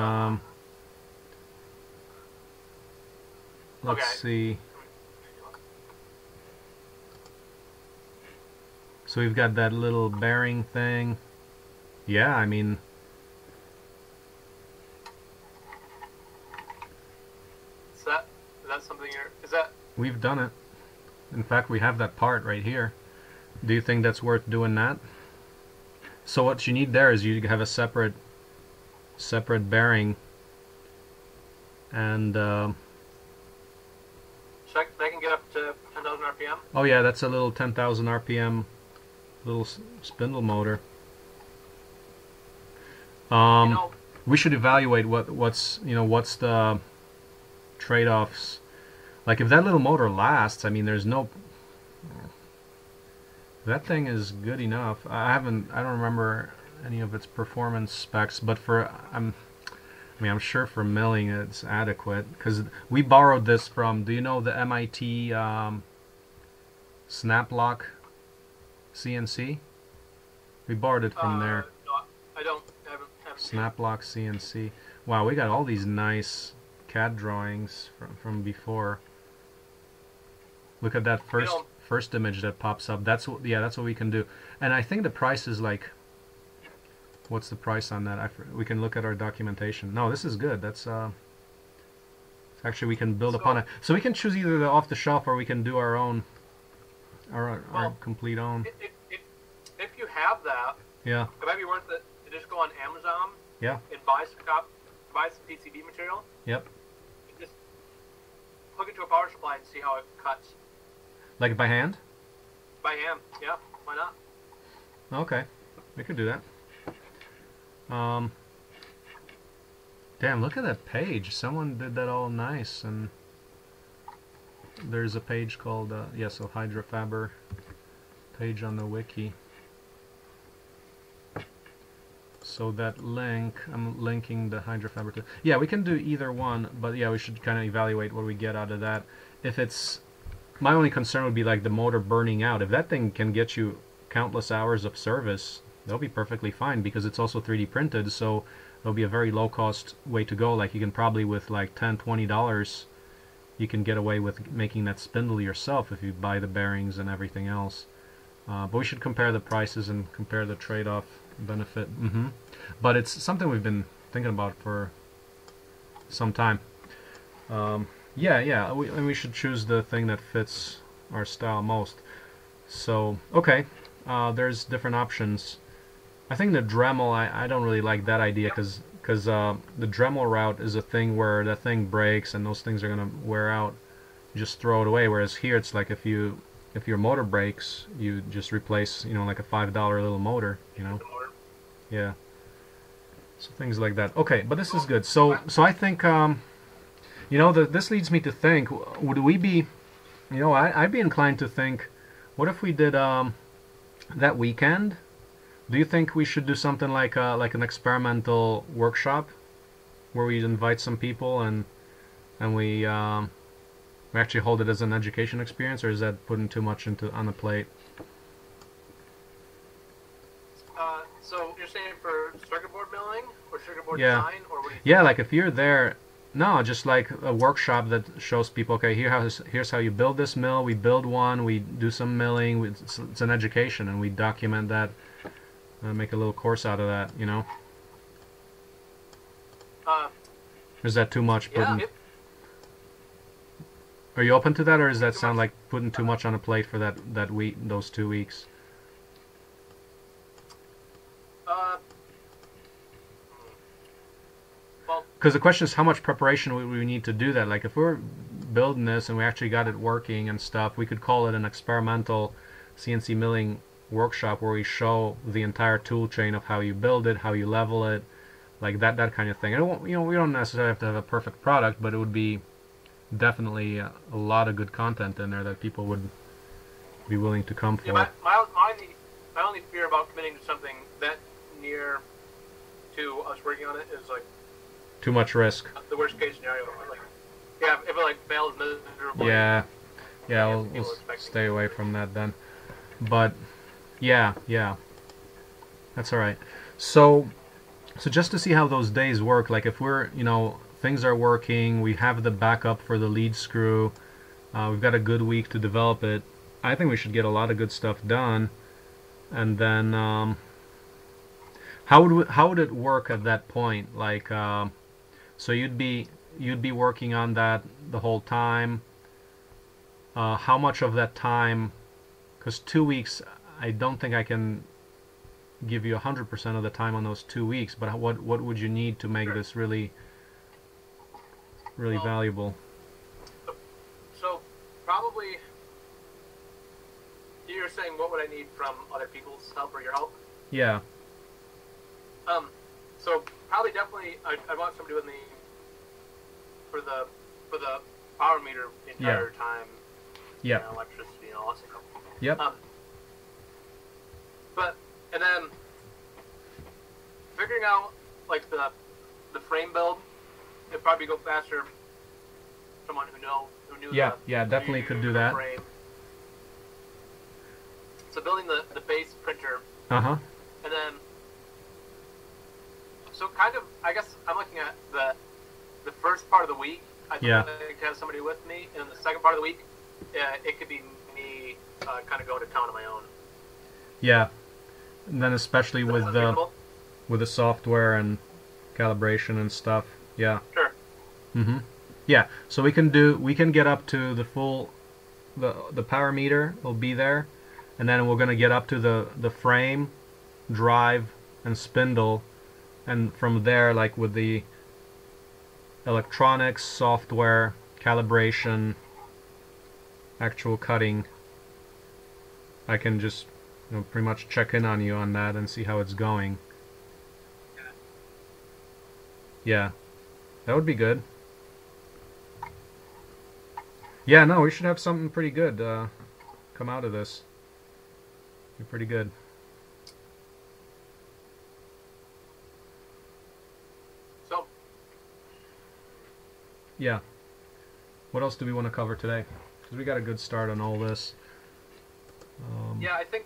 let's see. So we've got that little bearing thing. Yeah, I mean, is that something you're, is that? We've done it. In fact, we have that part right here. Do you think that's worth doing that? So what you need there is you have a separate bearing, and so they can get up to 10,000 RPM. Oh yeah, that's a little 10,000 RPM little spindle motor. We should evaluate what's the trade-offs. Like if that little motor lasts, I mean, there's no. That thing is good enough. I don't remember any of its performance specs, but I mean, I'm sure for milling it's adequate, because we borrowed this from, do you know the MIT Snaplock CNC? We borrowed it from there. No, I don't. I haven't Snaplock CNC. Wow, we got all these nice CAD drawings from before. Look at that first image that pops up. That's what we can do. And I think the price is like, what's the price on that? We can look at our documentation. No, this is good. That's actually, we can build upon it. So we can choose either the off the shelf, or we can do our own, our complete own. If you have that, yeah, it might be worth it to just go on Amazon, yeah, and buy some PCB material. Yep. And just hook it to a power supply and see how it cuts. Like by hand? By hand, yeah. Why not? Okay, we could do that. Damn, look at that page. Someone did that all nice, and there's a page called so Hydrofaber page on the wiki. So that link, I'm linking the Hydrofaber to. Yeah, we can do either one, but yeah, we should kind of evaluate what we get out of that. If it's My only concern would be like the motor burning out. If that thing can get you countless hours of service, that'll be perfectly fine, because it's also 3D printed, so it'll be a very low cost way to go. Like you can probably with like $10–$20, you can get away with making that spindle yourself if you buy the bearings and everything else. But we should compare the prices and compare the trade-off benefit. But it's something we've been thinking about for some time. Yeah, we should choose the thing that fits our style most. So, okay, there's different options. I think the Dremel, I don't really like that idea, because the Dremel route is a thing where that thing breaks and those things are going to wear out. You just throw it away, whereas here it's like if your motor breaks, you just replace, like a $5 little motor, Yeah. So things like that. Okay, but this is good. So I think... this leads me to think, would we be, I'd be inclined to think, what if we did that weekend? Do you think we should do something like an experimental workshop, where we invite some people and we actually hold it as an education experience, or is that putting too much on the plate? So you're saying for circuit board milling or circuit board design, or what do you think? Yeah, like if you're there. No, just like a workshop that shows people, okay, here's how you build this mill. We build one, we do some milling. It's an education, and we document that, make a little course out of that, Is that too much? Yeah, are you open to that, or does that sound like putting too much on a plate for that week, those 2 weeks? Because the question is, how much preparation would we need to do that? Like if we're building this and we actually got it working and stuff, we could call it an experimental CNC milling workshop, where we show the entire tool chain of how you build it, how you level it, like that kind of thing. And it won't, we don't necessarily have to have a perfect product, but it would be definitely a lot of good content in there that people would be willing to come for. Yeah, my only fear about committing to something that near to us working on it is like, too much risk. The worst case scenario, if it fails miserably. Yeah, we'll stay away from that then. But yeah, that's all right. So So just to see how those days work, like if we're, you know, things are working, we have the backup for the lead screw, we've got a good week to develop it, I think we should get a lot of good stuff done. And then how would it work at that point? Like so you'd be working on that the whole time. How much of that time, because 2 weeks, I don't think I can give you 100% of the time on those 2 weeks, but what would you need to make this really valuable? So probably you're saying what would I need from other people's help or your help? Yeah. So probably definitely I want somebody with me for the power meter the entire time. Yeah. You know, electricity and all that stuff. Yep. And then figuring out like the frame build, it'd probably go faster. Someone who knew. Yeah, definitely could do that. Frame. So building the base printer. And then so kind of I guess I'm looking at the first part of the week. I think I could have somebody with me, and then the second part of the week, it could be me kind of going to town on my own. Yeah. And then especially with the software and calibration and stuff. Yeah. Sure. Yeah. So we can get up to the full the power meter will be there, and then we're gonna get up to the frame, drive and spindle, and from there, like with the electronics, software, calibration, actual cutting, I can just pretty much check in on you on that and see how it's going. Yeah, that would be good. Yeah, no, we should have something pretty good come out of this. Be pretty good. So, yeah, what else do we want to cover today? Because we got a good start on all this. Yeah, I think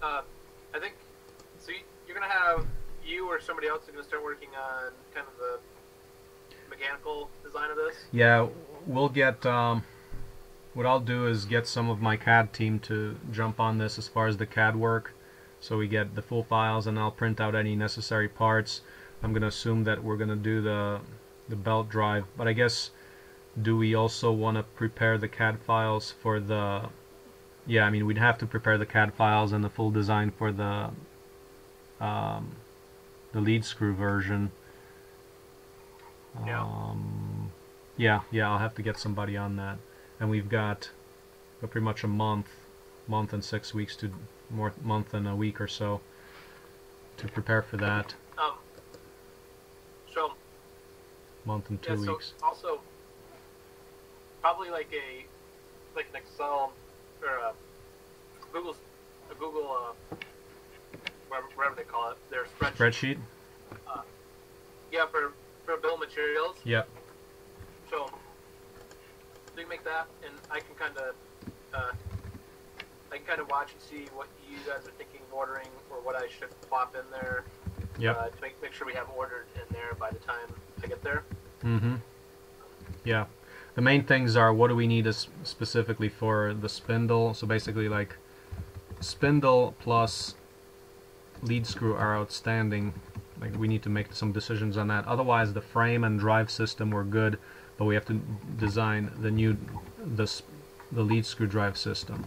so. You're gonna have you or somebody else is gonna start working on kind of the mechanical design of this. Yeah, we'll get. What I'll do is get some of my CAD team to jump on this as far as the CAD work, so we get the full files, and I'll print out any necessary parts. I'm gonna assume that we're gonna do the belt drive, but I guess do we also want to prepare the CAD files for the? Yeah, I mean, we'd have to prepare the CAD files and the full design for the lead screw version. Yeah. Yeah, I'll have to get somebody on that. And we've got pretty much a month and 6 weeks to more month and a week or so to prepare for that. So month and 2 weeks. So also, probably like an Excel. Or Google, whatever they call it, their spreadsheet. Yeah, for bill of materials. Yep. So you can make that, and I can kind of watch and see what you guys are thinking of ordering, or what I should plop in there. Yep. To make sure we have ordered in there by the time I get there. Yeah. The main things are what do we need specifically for the spindle. So basically, like spindle plus lead screw are outstanding. Like we need to make some decisions on that. Otherwise, the frame and drive system were good, but we have to design the lead screw drive system.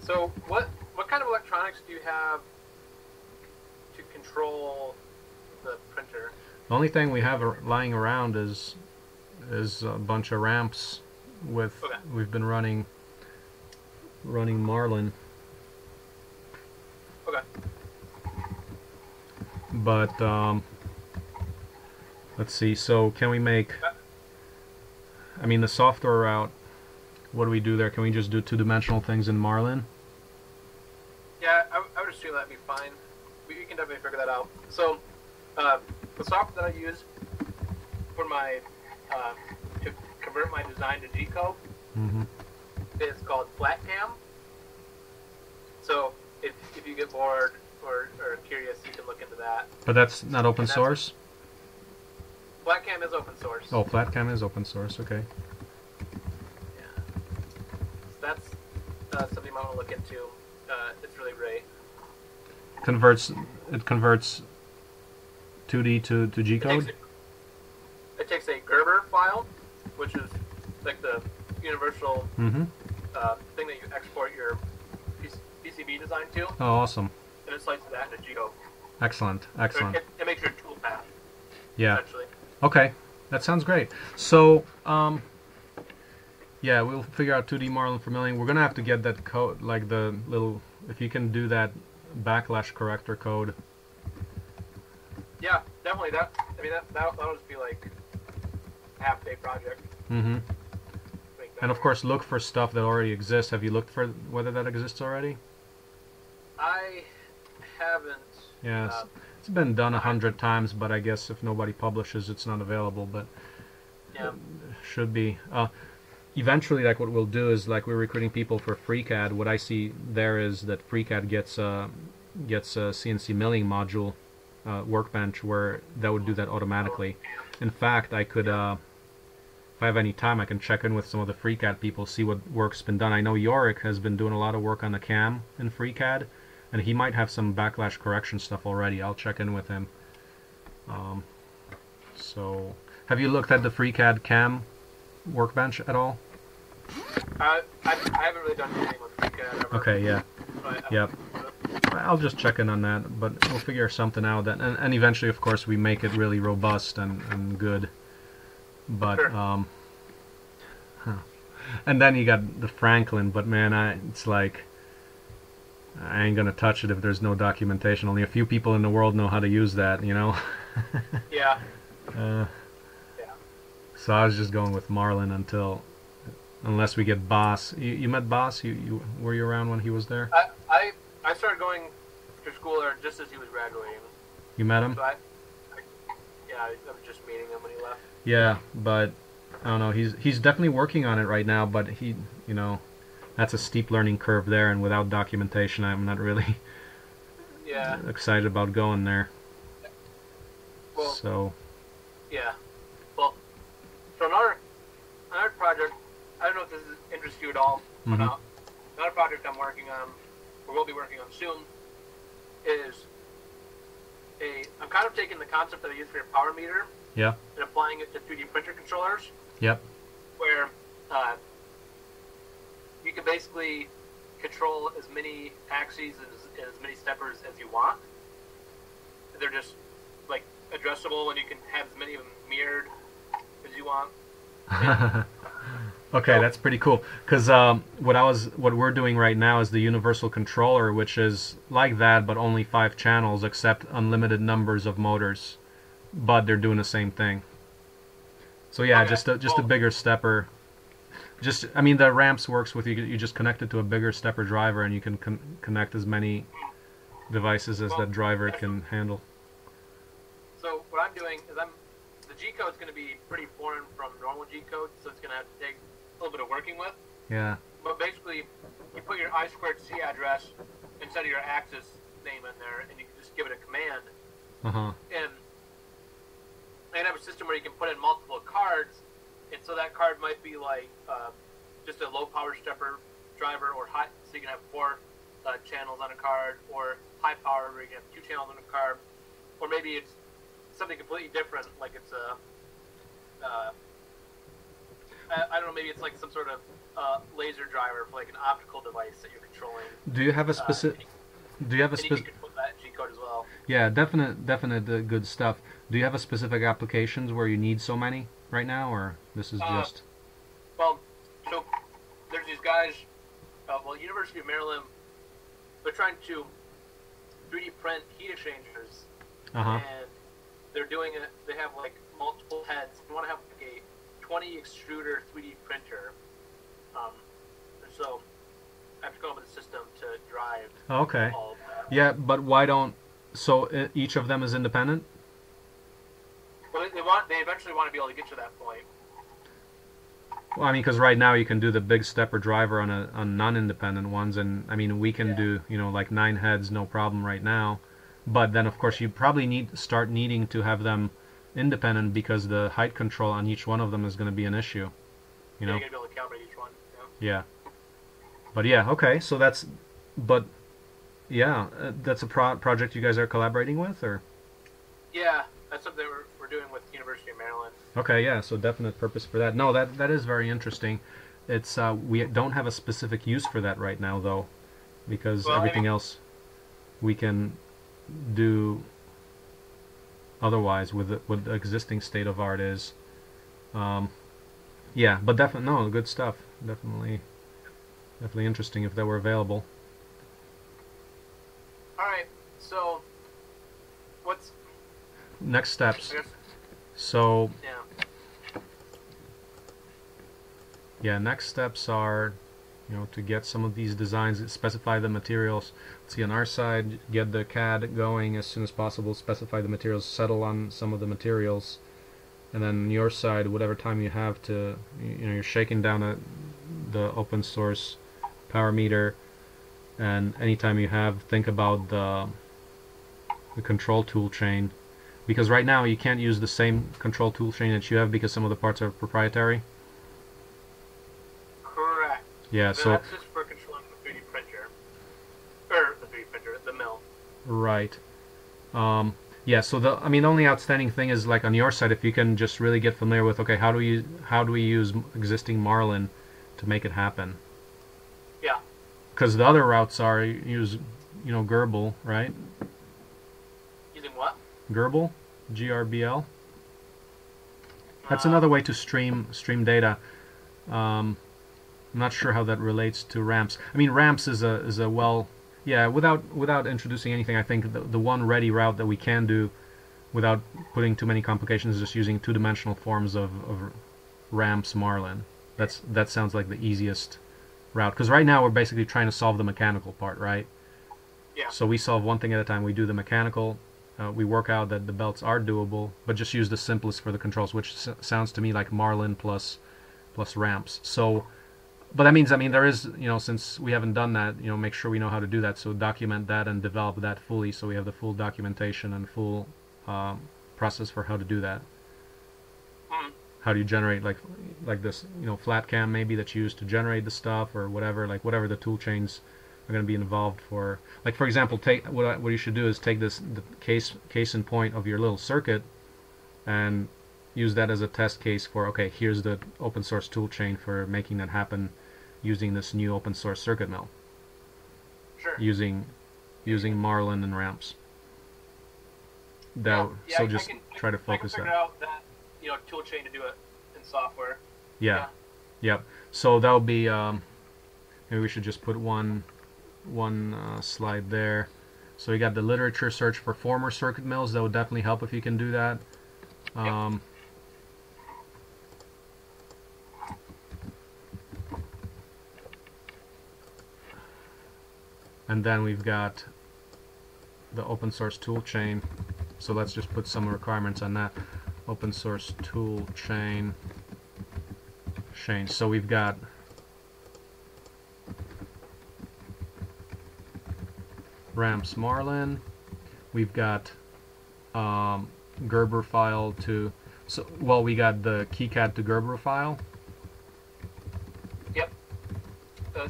So what kind of electronics do you have to control the printer? The only thing we have lying around is a bunch of ramps with we've been running Marlin. But let's see. So can we make? I mean, the software route. What do we do there? Can we just do two-dimensional things in Marlin? Yeah, I would assume that'd be fine. We can definitely figure that out. So. The software that I use for my to convert my design to G-code is called FlatCam. So if you get bored people are curious, you can look into that. But that's not open source? Flatcam is open source. Oh, Flatcam is open source, okay. Yeah. So that's something you might want to look into. It's really great. It converts 2D to G-code? It takes a Gerber file, which is like the universal thing that you export your PCB design to. Oh, awesome. And it slices that into G-code. Excellent, excellent. It makes your tool path, yeah. Essentially. Okay, that sounds great. So, yeah, we'll figure out 2D Marlin for milling. We're going to have to get that code, like the little, if you can do that backslash corrector code. Yeah, definitely. That, I mean, that'll just be like a half-day project. Mm-hmm. And of course, look for stuff that already exists. Have you looked for whether that exists already? I haven't. Yeah, it's been done 100 times, but I guess if nobody publishes, it's not available. But yeah, should be. Eventually, like what we'll do is, like, we're recruiting people for FreeCAD. What I see there is that FreeCAD gets a CNC milling module workbench where that would do that automatically. In fact, I could. If I have any time, I can check in with some of the FreeCAD people, see what work's been done. I know Yorick has been doing a lot of work on the cam in FreeCAD, and he might have some backlash correction stuff already. I'll check in with him. So, have you looked at the FreeCAD cam workbench at all? I haven't really done anything with FreeCAD ever. Okay, yeah. Yep. I'll just check in on that, but we'll figure something out. And eventually, of course, we make it really robust and good. But and then you got the Franklin, but man, it's like I ain't gonna touch it if there's no documentation. Only a few people in the world know how to use that, you know. Yeah. Yeah. So I was just going with Marlin unless we get Boss. You met Boss? You were you around when he was there? I started going to school there just as he was graduating. You met him? So I was just meeting him when he left. Yeah, but I don't know. He's definitely working on it right now, but he, you know, that's a steep learning curve there, and without documentation, I'm not really excited about going there. Well, so yeah. Well, so another project. I don't know if this interests you at all. But another project I'm working on, or will be working on soon, is I'm kind of taking the concept that I use for your power meter. Yeah. And applying it to 3D printer controllers. Yep. Where you can basically control as many axes and as many steppers as you want. They're just like addressable, and you can have as many of them mirrored as you want. Yeah. Okay, so that's pretty cool. Because what we're doing right now is the universal controller, which is like that, but only 5 channels, except unlimited numbers of motors. But they're doing the same thing. So yeah, okay, just a bigger stepper. Just, I mean, the ramps works with you just connect it to a bigger stepper driver, and you can connect as many devices as that driver can handle. So what I'm doing is the G code is going to be pretty foreign from normal G code, so it's going to have to take a little bit of working with. Yeah. But basically, you put your I2C address instead of your axis name in there, and you can just give it a command. And have a system where you can put in multiple cards, and so that card might be like just a low power stepper driver, or high, so you can have 4 channels on a card, or high power where you can have 2 channels on a card, or maybe it's something completely different, like it's a I don't know, maybe it's like some sort of laser driver for like an optical device that you're controlling. Do you have a specific G code as well. Yeah, definite good stuff. Do you have a specific applications where you need so many right now, or this is just? Well, so there's these guys. Well, University of Maryland, they're trying to 3D print heat exchangers, and they're doing it. They have like multiple heads. You want to have like a 20 extruder 3D printer. So I have to come up with a system to drive. Okay. All of that. Yeah, but why don't? So each of them is independent. Well, they eventually want to be able to get to that point. Well, I mean, because right now you can do the big stepper driver on non-independent ones, and I mean we can do, you know, like 9 heads no problem right now, but then of course you probably start needing to have them independent because the height control on each one of them is going to be an issue. You know. You're going to be able to calibrate each one. Yeah. But yeah, okay, so that's, but yeah, that's a project you guys are collaborating with, or? Yeah, that's something we're doing with the University of Maryland. Okay, yeah, so definite purpose for that. No, that is very interesting. It's we don't have a specific use for that right now, though, because everything else we can do otherwise with the existing state of art is. Yeah, but definitely, no, good stuff. Definitely interesting if they were available. All right, so what's next steps? So yeah, next steps are, you know, to get some of these designs, specify the materials. Let's see, on our side, get the CAD going as soon as possible, specify the materials, settle on some of the materials, and then on your side, whatever time you have to, you know, you're shaking down the open source power meter, and anytime you have, think about the control tool chain, because right now you can't use the same control tool chain that you have because some of the parts are proprietary. Correct. Yeah, so that's just for controlling the 3D printer, or the 3D printer, the mill. Right. Yeah, so the only outstanding thing is, like, on your side, if you can just really get familiar with, okay, how do we use existing Marlin to make it happen? Yeah. Because the other routes are use, you know, Gerbil, right? Using what? Gerbil, G-R-B-L. That's another way to stream data. I'm not sure how that relates to ramps. I mean, ramps is a well, yeah. Without introducing anything, I think the one ready route that we can do, without putting too many complications, is just using two-dimensional forms of ramps Marlin. That sounds like the easiest route, because right now we're basically trying to solve the mechanical part, right? Yeah. So we solve one thing at a time. We do the mechanical. We work out that the belts are doable, but just use the simplest for the controls, which sounds to me like Marlin plus ramps. So, but that means, I mean, there is, you know, since we haven't done that, you know, make sure we know how to do that. So document that and develop that fully, so we have the full documentation and full process for how to do that. How do you generate like this, you know, flat cam maybe that you use to generate the stuff, or whatever, like whatever the tool chains are going to be involved for. Like, for example, take what you should do is take the case in point of your little circuit and use that as a test case for, okay, here's the open source tool chain for making that happen using this new open source circuit mill. Sure. Using Marlin and ramps. That, yeah, so just try to focus that. You know, tool chain to do it in software. Yeah. Yep. So that'll be maybe we should just put one slide there. So you got the literature search for former circuit mills. That would definitely help if you can do that. And then we've got the open source tool chain. So let's just put some requirements on that. Open source tool chain. So we've got ramps Marlin, we've got Gerber file to, so, well, we got the KiCad to Gerber file. Yep.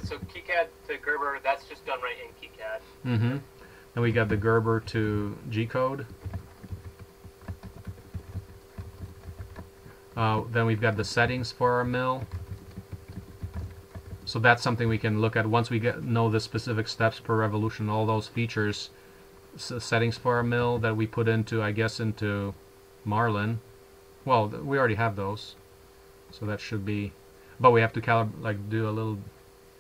So KiCad to Gerber, that's just done right in KiCad. Mm-hmm. And we got the Gerber to G-code. Then we've got the settings for our mill. So that's something we can look at once we know the specific steps per revolution, all those features, so settings for our mill that we put into, I guess, into Marlin. Well, we already have those, so that should be. But we have to do a little.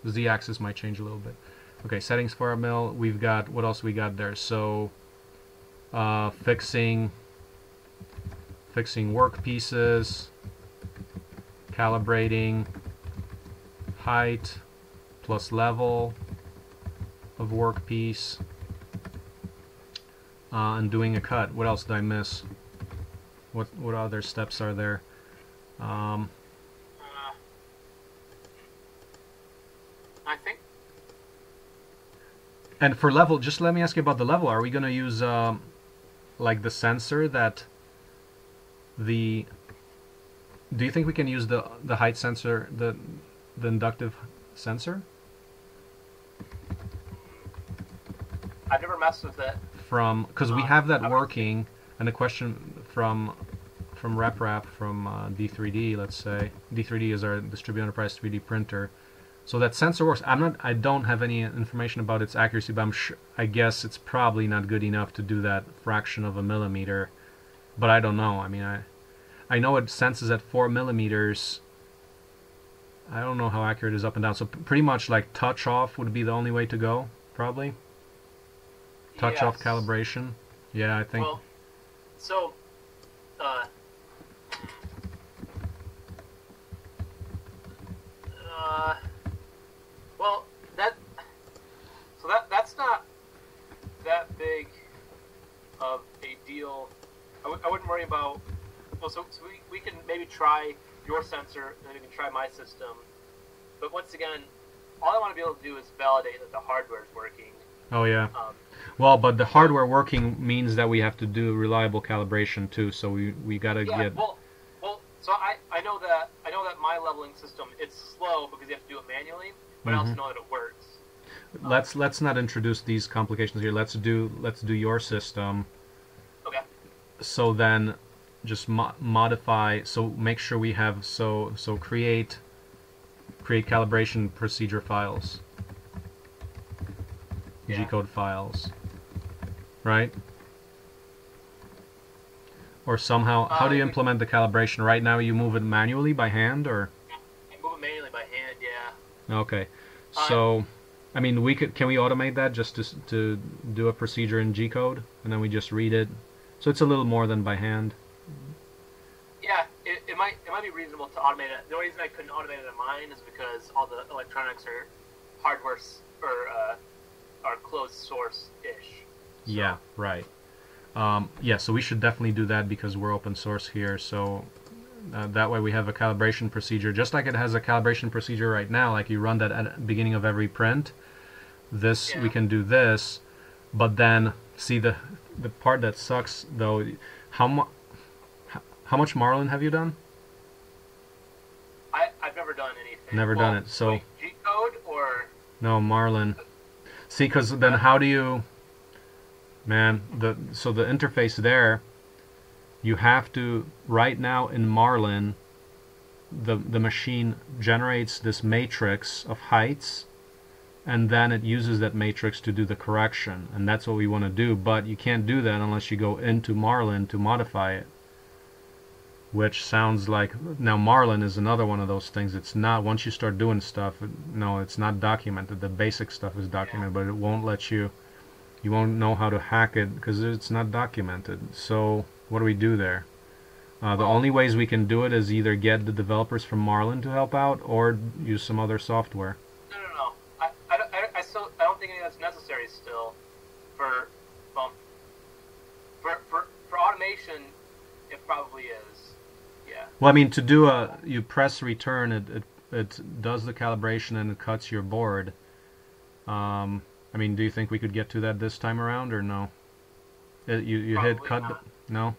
The z-axis might change a little bit. Okay, settings for our mill. We've got, what else we got there? So fixing work pieces, calibrating height plus level of work piece, and doing a cut. What else did I miss? What other steps are there? I think. And for level, just let me ask you about the level. Are we going to use like the sensor that the? Do you think we can use the height sensor, the inductive sensor? I never messed with it. From because we have that working, and the question from RepRap from D3D, let's say D3D is our Distributed Enterprise 3D printer. So that sensor works. I don't have any information about its accuracy, but I guess it's probably not good enough to do that fraction of a millimeter. But I don't know. I mean, I know it senses at 4 millimeters. I don't know how accurate it is up and down. So pretty much like touch off would be the only way to go, probably. Touch yes. off calibration. Yeah, I think. Well, so. That's not that big of a deal. I wouldn't worry about. Well, so we can maybe try your sensor, and then we can try my system. But once again, all I want to be able to do is validate that the hardware is working. Oh yeah. Well, but the hardware working means that we have to do reliable calibration too. So we gotta get. Well. So I know that my leveling system, it's slow because you have to do it manually, but I also know that it works. Let's not introduce these complications here. Let's do your system. Okay. So then, just modify. So make sure we have so create calibration procedure files. Yeah. G-code files. Right. Or somehow, how do you implement the calibration? Right now, you move it manually by hand, or? I move it manually by hand. Yeah. Okay. So. I mean, can we automate that just to do a procedure in G-code, and then we just read it? So it's a little more than by hand. Yeah, it might be reasonable to automate it. The only reason I couldn't automate it in mine is because all the electronics are hardware or are closed source-ish. So. Yeah, right. Yeah, so we should definitely do that because we're open source here. So that way we have a calibration procedure, just like it has a calibration procedure right now. Like you run that at the beginning of every print. This yeah. we can do this, but then see the part that sucks though. How much Marlin have you done? I've never done anything. Never done it. So G code or no Marlin. See, because then how do you? Man, so the interface there. You have to right now in Marlin. The machine generates this matrix of heights. And then it uses that matrix to do the correction, and that's what we want to do. But you can't do that unless you go into Marlin to modify it, which sounds like now Marlin is another one of those things. It's not once you start doing stuff. No, it's not documented. The basic stuff is documented, but it won't let you. You won't know how to hack it because it's not documented. So what do we do there? The only ways we can do it is either get the developers from Marlin to help out or use some other software. That's necessary still for automation. It probably is. Yeah. Well, I mean, to do you press return, it does the calibration and it cuts your board. I mean, do you think we could get to that this time around or no? You hit cut. Not. No.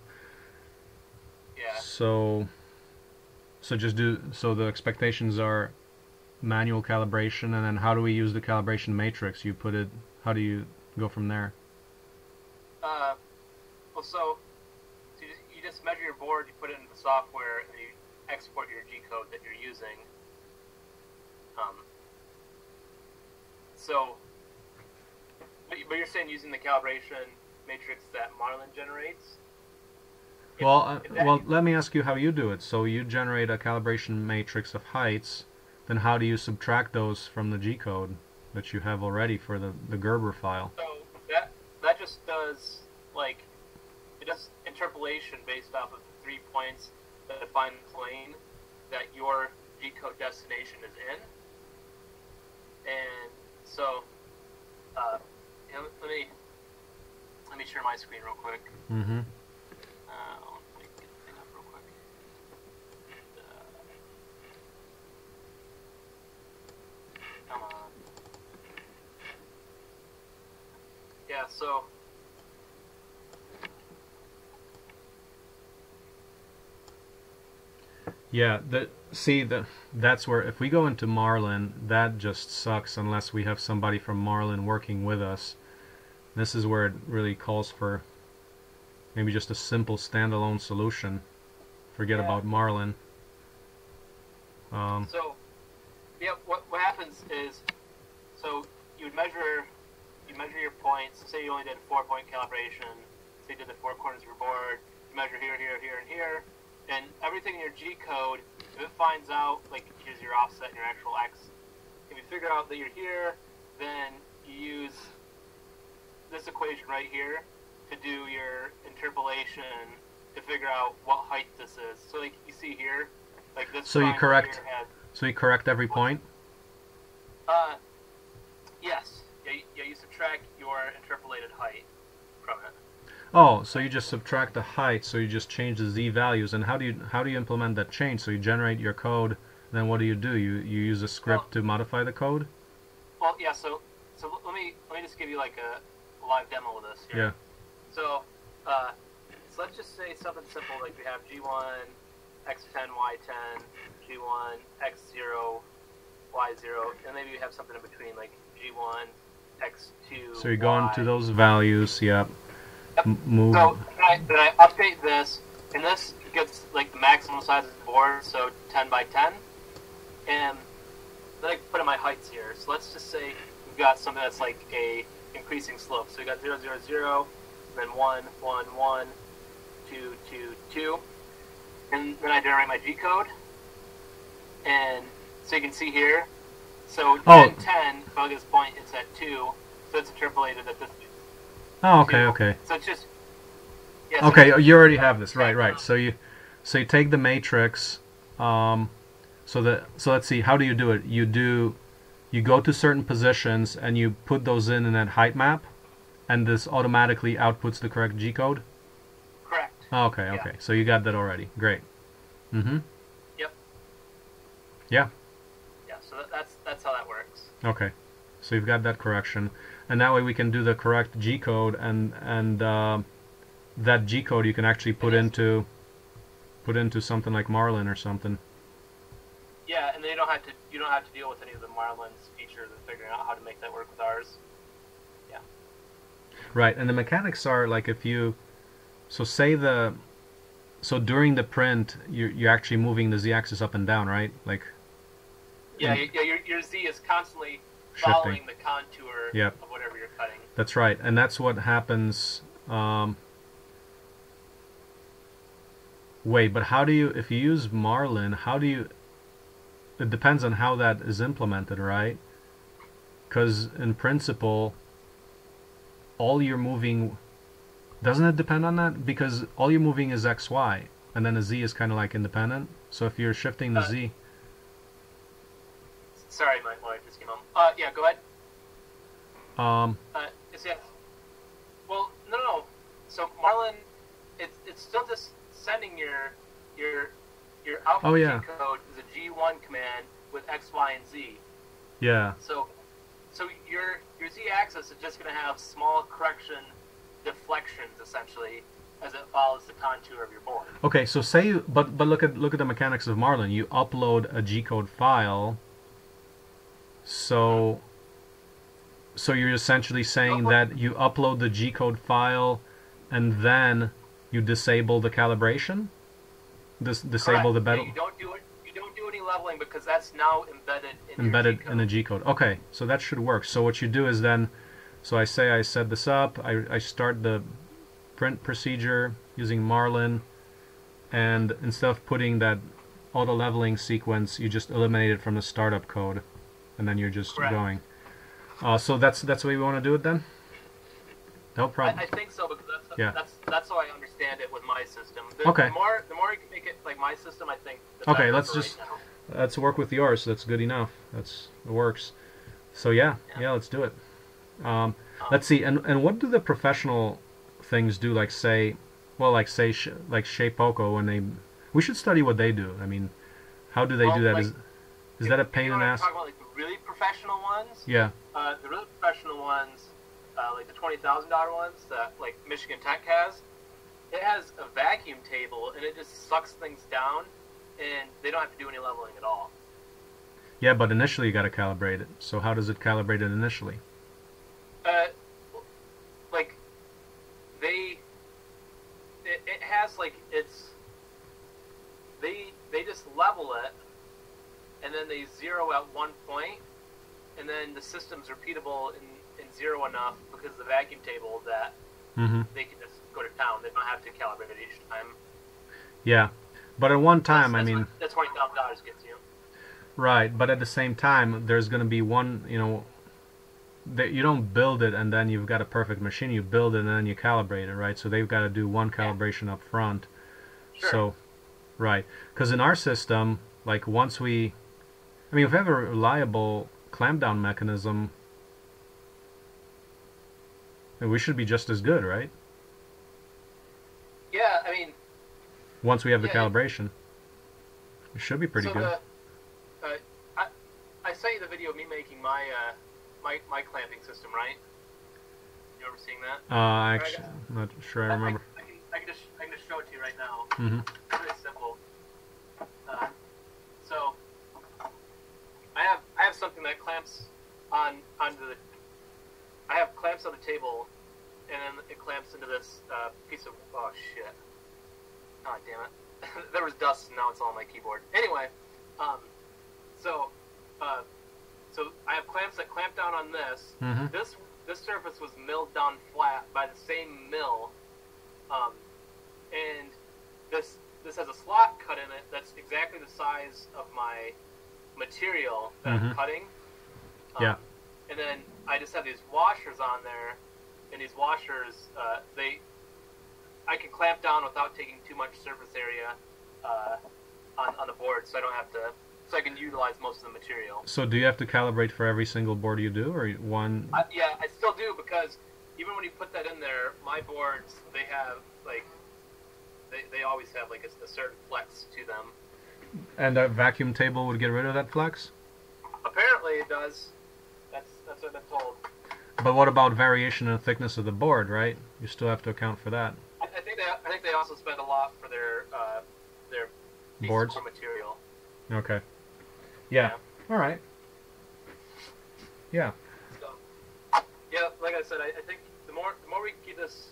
Yeah. So just do. So the expectations are. Manual calibration, and then how do we use the calibration matrix? You put it. How do you go from there? Well, so you just measure your board, you put it into the software, and you export your G code that you're using. But you're saying using the calibration matrix that Marlin generates. Well, let me ask you how you do it. So you generate a calibration matrix of heights. Then how do you subtract those from the G-code that you have already for the Gerber file? So that just does, like, it does interpolation based off of the 3 points that define the plane that your G-code destination is in. And so, let me share my screen real quick. Mm-hmm. Come on. so yeah, that's where if we go into Marlin, that just sucks unless we have somebody from Marlin working with us. This is where it really calls for maybe just a simple standalone solution. Forget about Marlin. So yeah, what happens is, so you measure your points. Say you only did a 4-point calibration. Say you did the 4 corners of your board. You measure here, here, here, and here. And everything in your G-code, if it finds out, like, here's your offset and your actual X, if you figure out that you're here, then you use this equation right here to do your interpolation to figure out what height this is. So, like, you see here, like, this So you correct every point? Yes. Yeah, you subtract your interpolated height from it. Oh, so you just subtract the height, so you just change the Z values. And how do you implement that change? So you generate your code, then what do? You use a script to modify the code? Well, yeah, so let me just give you like a live demo of this here. Yeah. So so let's just say something simple, like we have G1, X10, Y10, G1, X0, Y0, and maybe you have something in between like G1, X2. So you go into those values, yeah. Move. So then I update this, and this gets like the maximum size of the board, so 10 by 10. And then I put in my heights here. So let's just say we've got something that's like a increasing slope. So we got 0, 0, 0, then 1, 1, 1, 2, 2, 2. And then I generate my G code. And so you can see here, so 10, 10, by this point it's at 2, so it's interpolated at this. Oh, okay, okay. So it's just... Yeah, so okay, you already have this, right, right. So you take the matrix, so let's see, how do you do it? You go to certain positions and you put those in that height map, and this automatically outputs the correct G-code? Correct. Okay, yeah. Okay, so you got that already, great. Mm-hmm. Yep. Yeah. Yeah, so that's how that works. Okay, so you've got that correction. And that way we can do the correct G-code, and that G-code you can actually put into something like Marlin or something. Yeah, and then you don't have to deal with any of the Marlin's features and figuring out how to make that work with ours. Yeah. Right, and the mechanics are like if you so during the print you're actually moving the z-axis up and down, right? Like. Yeah, yeah, your z is constantly following the contour of whatever you're cutting. That's right, and that's what happens. Wait, but how do you, if you use Marlin, how do you, it depends on how that is implemented, right? Because in principle, all you're moving, doesn't it depend on that? Because all you're moving is XY, and then the Z is kind of like independent. So if you're shifting the Z. Sorry, my wife just came home. Yeah, go ahead. Well, no. So Marlin, it's still just sending your output G-code is a G1 command with X, Y, and Z. Yeah. So your Z-axis is just going to have small correction deflections essentially as it follows the contour of your board. Okay, so say, but look at the mechanics of Marlin. You upload a G-code file. So you're essentially saying that you upload the G-code file, and then you disable the calibration. Disable the bevel. Yeah, you don't do any leveling because that's now embedded in the G-code. Okay, so that should work. So what you do is then, so I set this up. I start the print procedure using Marlin, and instead of putting that auto leveling sequence, you just eliminate it from the startup code. And then you're just going. So that's the way we want to do it then? No problem. I think so, because that's how I understand it with my system. The more you can make it like my system, I think the better. Okay, let's work with yours. That's good enough. It works. So yeah, let's do it. Let's see. And what do the professional things do? Like say Shapeoko, when we should study what they do. I mean, how do they do that? Like, is that a pain in the ass? Talk about, like, the really professional ones. Yeah. The really professional ones like the $20,000 ones that like Michigan Tech has. It has a vacuum table, and it just sucks things down, and they don't have to do any leveling at all. Yeah, but initially you got to calibrate it. So how does it calibrate it initially? Like, it has like they just level it, and then they zero at one point, and then the system's repeatable in zero enough because of the vacuum table that they can just go to town. They don't have to calibrate it each time. Yeah, but at one time, I mean, that's $20,000 gets you. Right, but at the same time, there's going to be one, you know, that you don't build it and then you've got a perfect machine. You build it and then you calibrate it, right? So they've got to do one calibration up front. Sure. So, right, because in our system, like once we, I mean, if we have a reliable clampdown mechanism, we should be just as good, right? Yeah, I mean, once we have the calibration, it should be pretty good. I sent you the video of me making my my clamping system, right? You remember seeing that? Actually, I'm not sure I remember. I can just show it to you right now. It's pretty simple. So I have something that clamps clamps on the table, and then it clamps into this piece of... Oh, shit. Oh, damn it. There was dust, and now it's all on my keyboard. Anyway, so I have clamps that clamp down on this. This surface was milled down flat by the same mill, and this has a slot cut in it that's exactly the size of my material that I'm cutting. And then I just have these washers on there, and these washers, I can clamp down without taking too much surface area on the board, so I don't have to, so I can utilize most of the material. So do you have to calibrate for every single board you do, or one? Yeah, I still do, because even when you put that in there, my boards, they have, like, they always have, like, a certain flex to them. And a vacuum table would get rid of that flex? Apparently it does. That's what I've been told. But what about variation in the thickness of the board, right? You still have to account for that. I think they also spend a lot for their boards material. Okay. Yeah. All right. Yeah. So, yeah, like I said, I think the more we keep this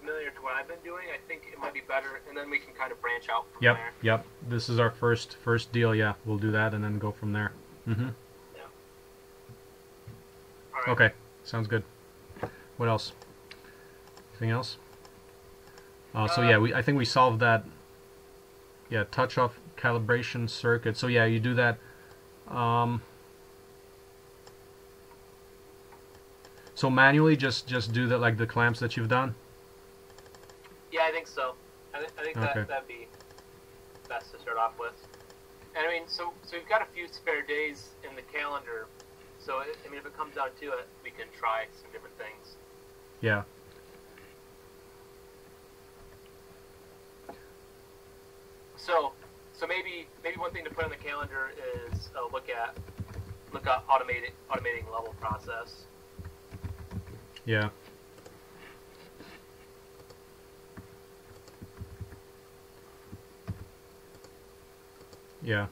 familiar to what I've been doing, I think it might be better, and then we can kind of branch out from there. Yep. This is our first deal. Yeah, we'll do that and then go from there. Okay, sounds good. What else? Anything else? So yeah, I think we solved that. Yeah, touch-off calibration circuit. So yeah, you do that. So manually, just do that, like the clamps that you've done. Yeah, I think so. I think that'd be best to start off with. And I mean, so we've got a few spare days in the calendar. So, I mean, if it comes down to it, we can try some different things. Yeah. So maybe one thing to put on the calendar is look at automating level process. Yeah. Yeah.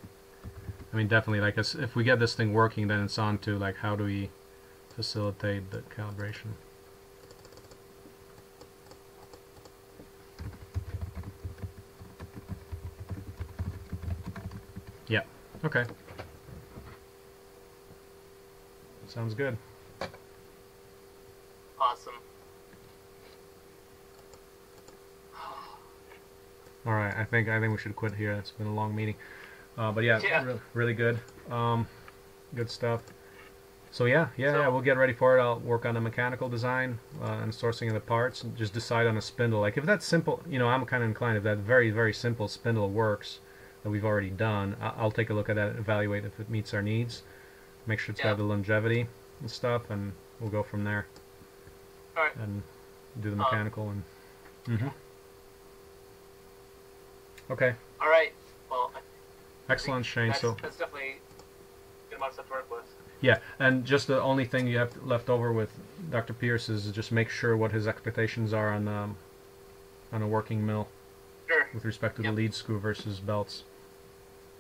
I mean, definitely, like, if we get this thing working, then it's on to, like, how do we facilitate the calibration? Yeah. Okay. Sounds good. Awesome. All right. I think we should quit here. It's been a long meeting. But yeah. Really good, good stuff. So yeah, we'll get ready for it. I'll work on the mechanical design and sourcing of the parts, and just decide on a spindle. Like if that's simple, you know, I'm kind of inclined if that very, very simple spindle works that we've already done, I'll take a look at that, and evaluate if it meets our needs, make sure it's got the longevity and stuff, and we'll go from there. All right. And do the mechanical and. Okay. All right. Well. Excellent, Shane. That's definitely a good amount of stuff to work with. Yeah, and just the only thing you have left over with Dr. Pierce is just make sure what his expectations are on a working mill. Sure. With respect to the lead screw versus belts.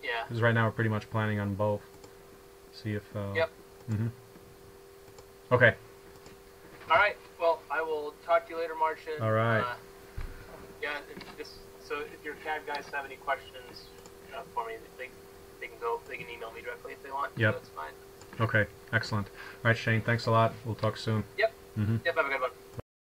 Yeah. Because right now we're pretty much planning on both. See if. Yep. Mhm. Okay. All right. Well, I will talk to you later, Martian. All right. Yeah. So if your CAD guys have any questions for me, they can email me directly if they want. Yep. So that's fine. Okay. Excellent. All right, Shane. Thanks a lot. We'll talk soon. Yep. Mm-hmm. Yep. Have a good one.